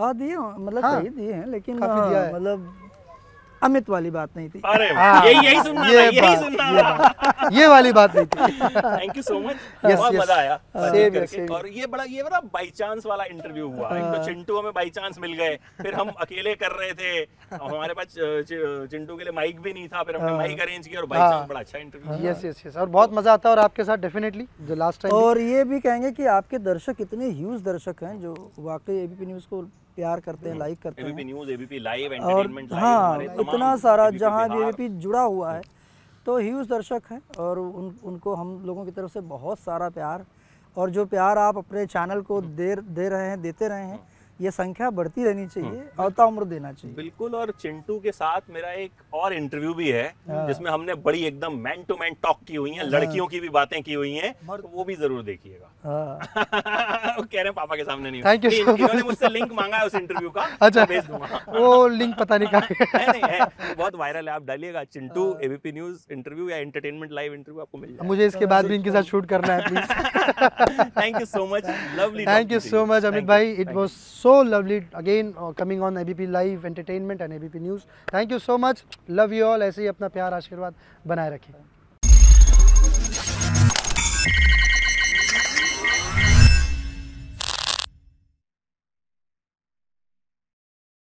हाँ दिए, मतलब दिए हैं, लेकिन मतलब अमित वाली बात नहीं थी। अरे यही वाली बात नहीं थी। थैंक यू सो मच, बहुत मजा आया। और ये बड़ा बाई चांस वाला इंटरव्यू हुआ। एक तो चिंटू हमें बाई चांस मिल गए, फिर हम अकेले कर रहे थे, हमारे पास चिंटू के लिए माइक भी नहीं था, फिर हमने माइक अरेंज किया और बाई चांस बड़ा अच्छा इंटरव्यू। यस यस यस, और बहुत मजा आता है और आपके साथ डेफिनेटली जो लास्ट टाइम। और ये भी कहेंगे कि आपके दर्शक इतने ह्यूज दर्शक हैं जो वाकई एबीपी न्यूज को प्यार करते हैं, लाइक करते हैं। ABP news, ABP live, entertainment live, हमारे इतना सारा जहां भी एबीपी जुड़ा हुआ है, तो ह्यूज दर्शक हैं और उनको हम लोगों की तरफ से बहुत सारा प्यार, और जो प्यार आप अपने चैनल को देते रहे हैं, ये संख्या बढ़ती रहनी चाहिए और ताउम्र देना चाहिए। बिल्कुल, और चिंटू के साथ मेरा एक और इंटरव्यू भी है जिसमें हमने बड़ी एकदम मैन टू मैन टॉक की हुई है, लड़कियों की भी बातें की हुई हैं, तो वो भी जरूर देखिएगा। कह रहे हैं पापा के सामने नहीं। थैंक यू, इन्होंने मुझसे लिंक मांगा है उस इंटरव्यू का। अच्छा, वो लिंक पता नहीं कहां, बहुत वायरल है, आप डालिएगा चिंटू एबीपी न्यूज इंटरव्यू या एंटरटेनमेंट लाइव इंटरव्यू, आपको मिल जाएगा। मुझे इसके बाद भी इनके साथ शूट करना है please. Thank you so much, lovely, thank you so much Amit भाई, it was so lovely again coming on ABP Live Entertainment and ABP News. Thank you so much. Love you all. ऐसे ही अपना प्यार आशीर्वाद बनाए रखिए.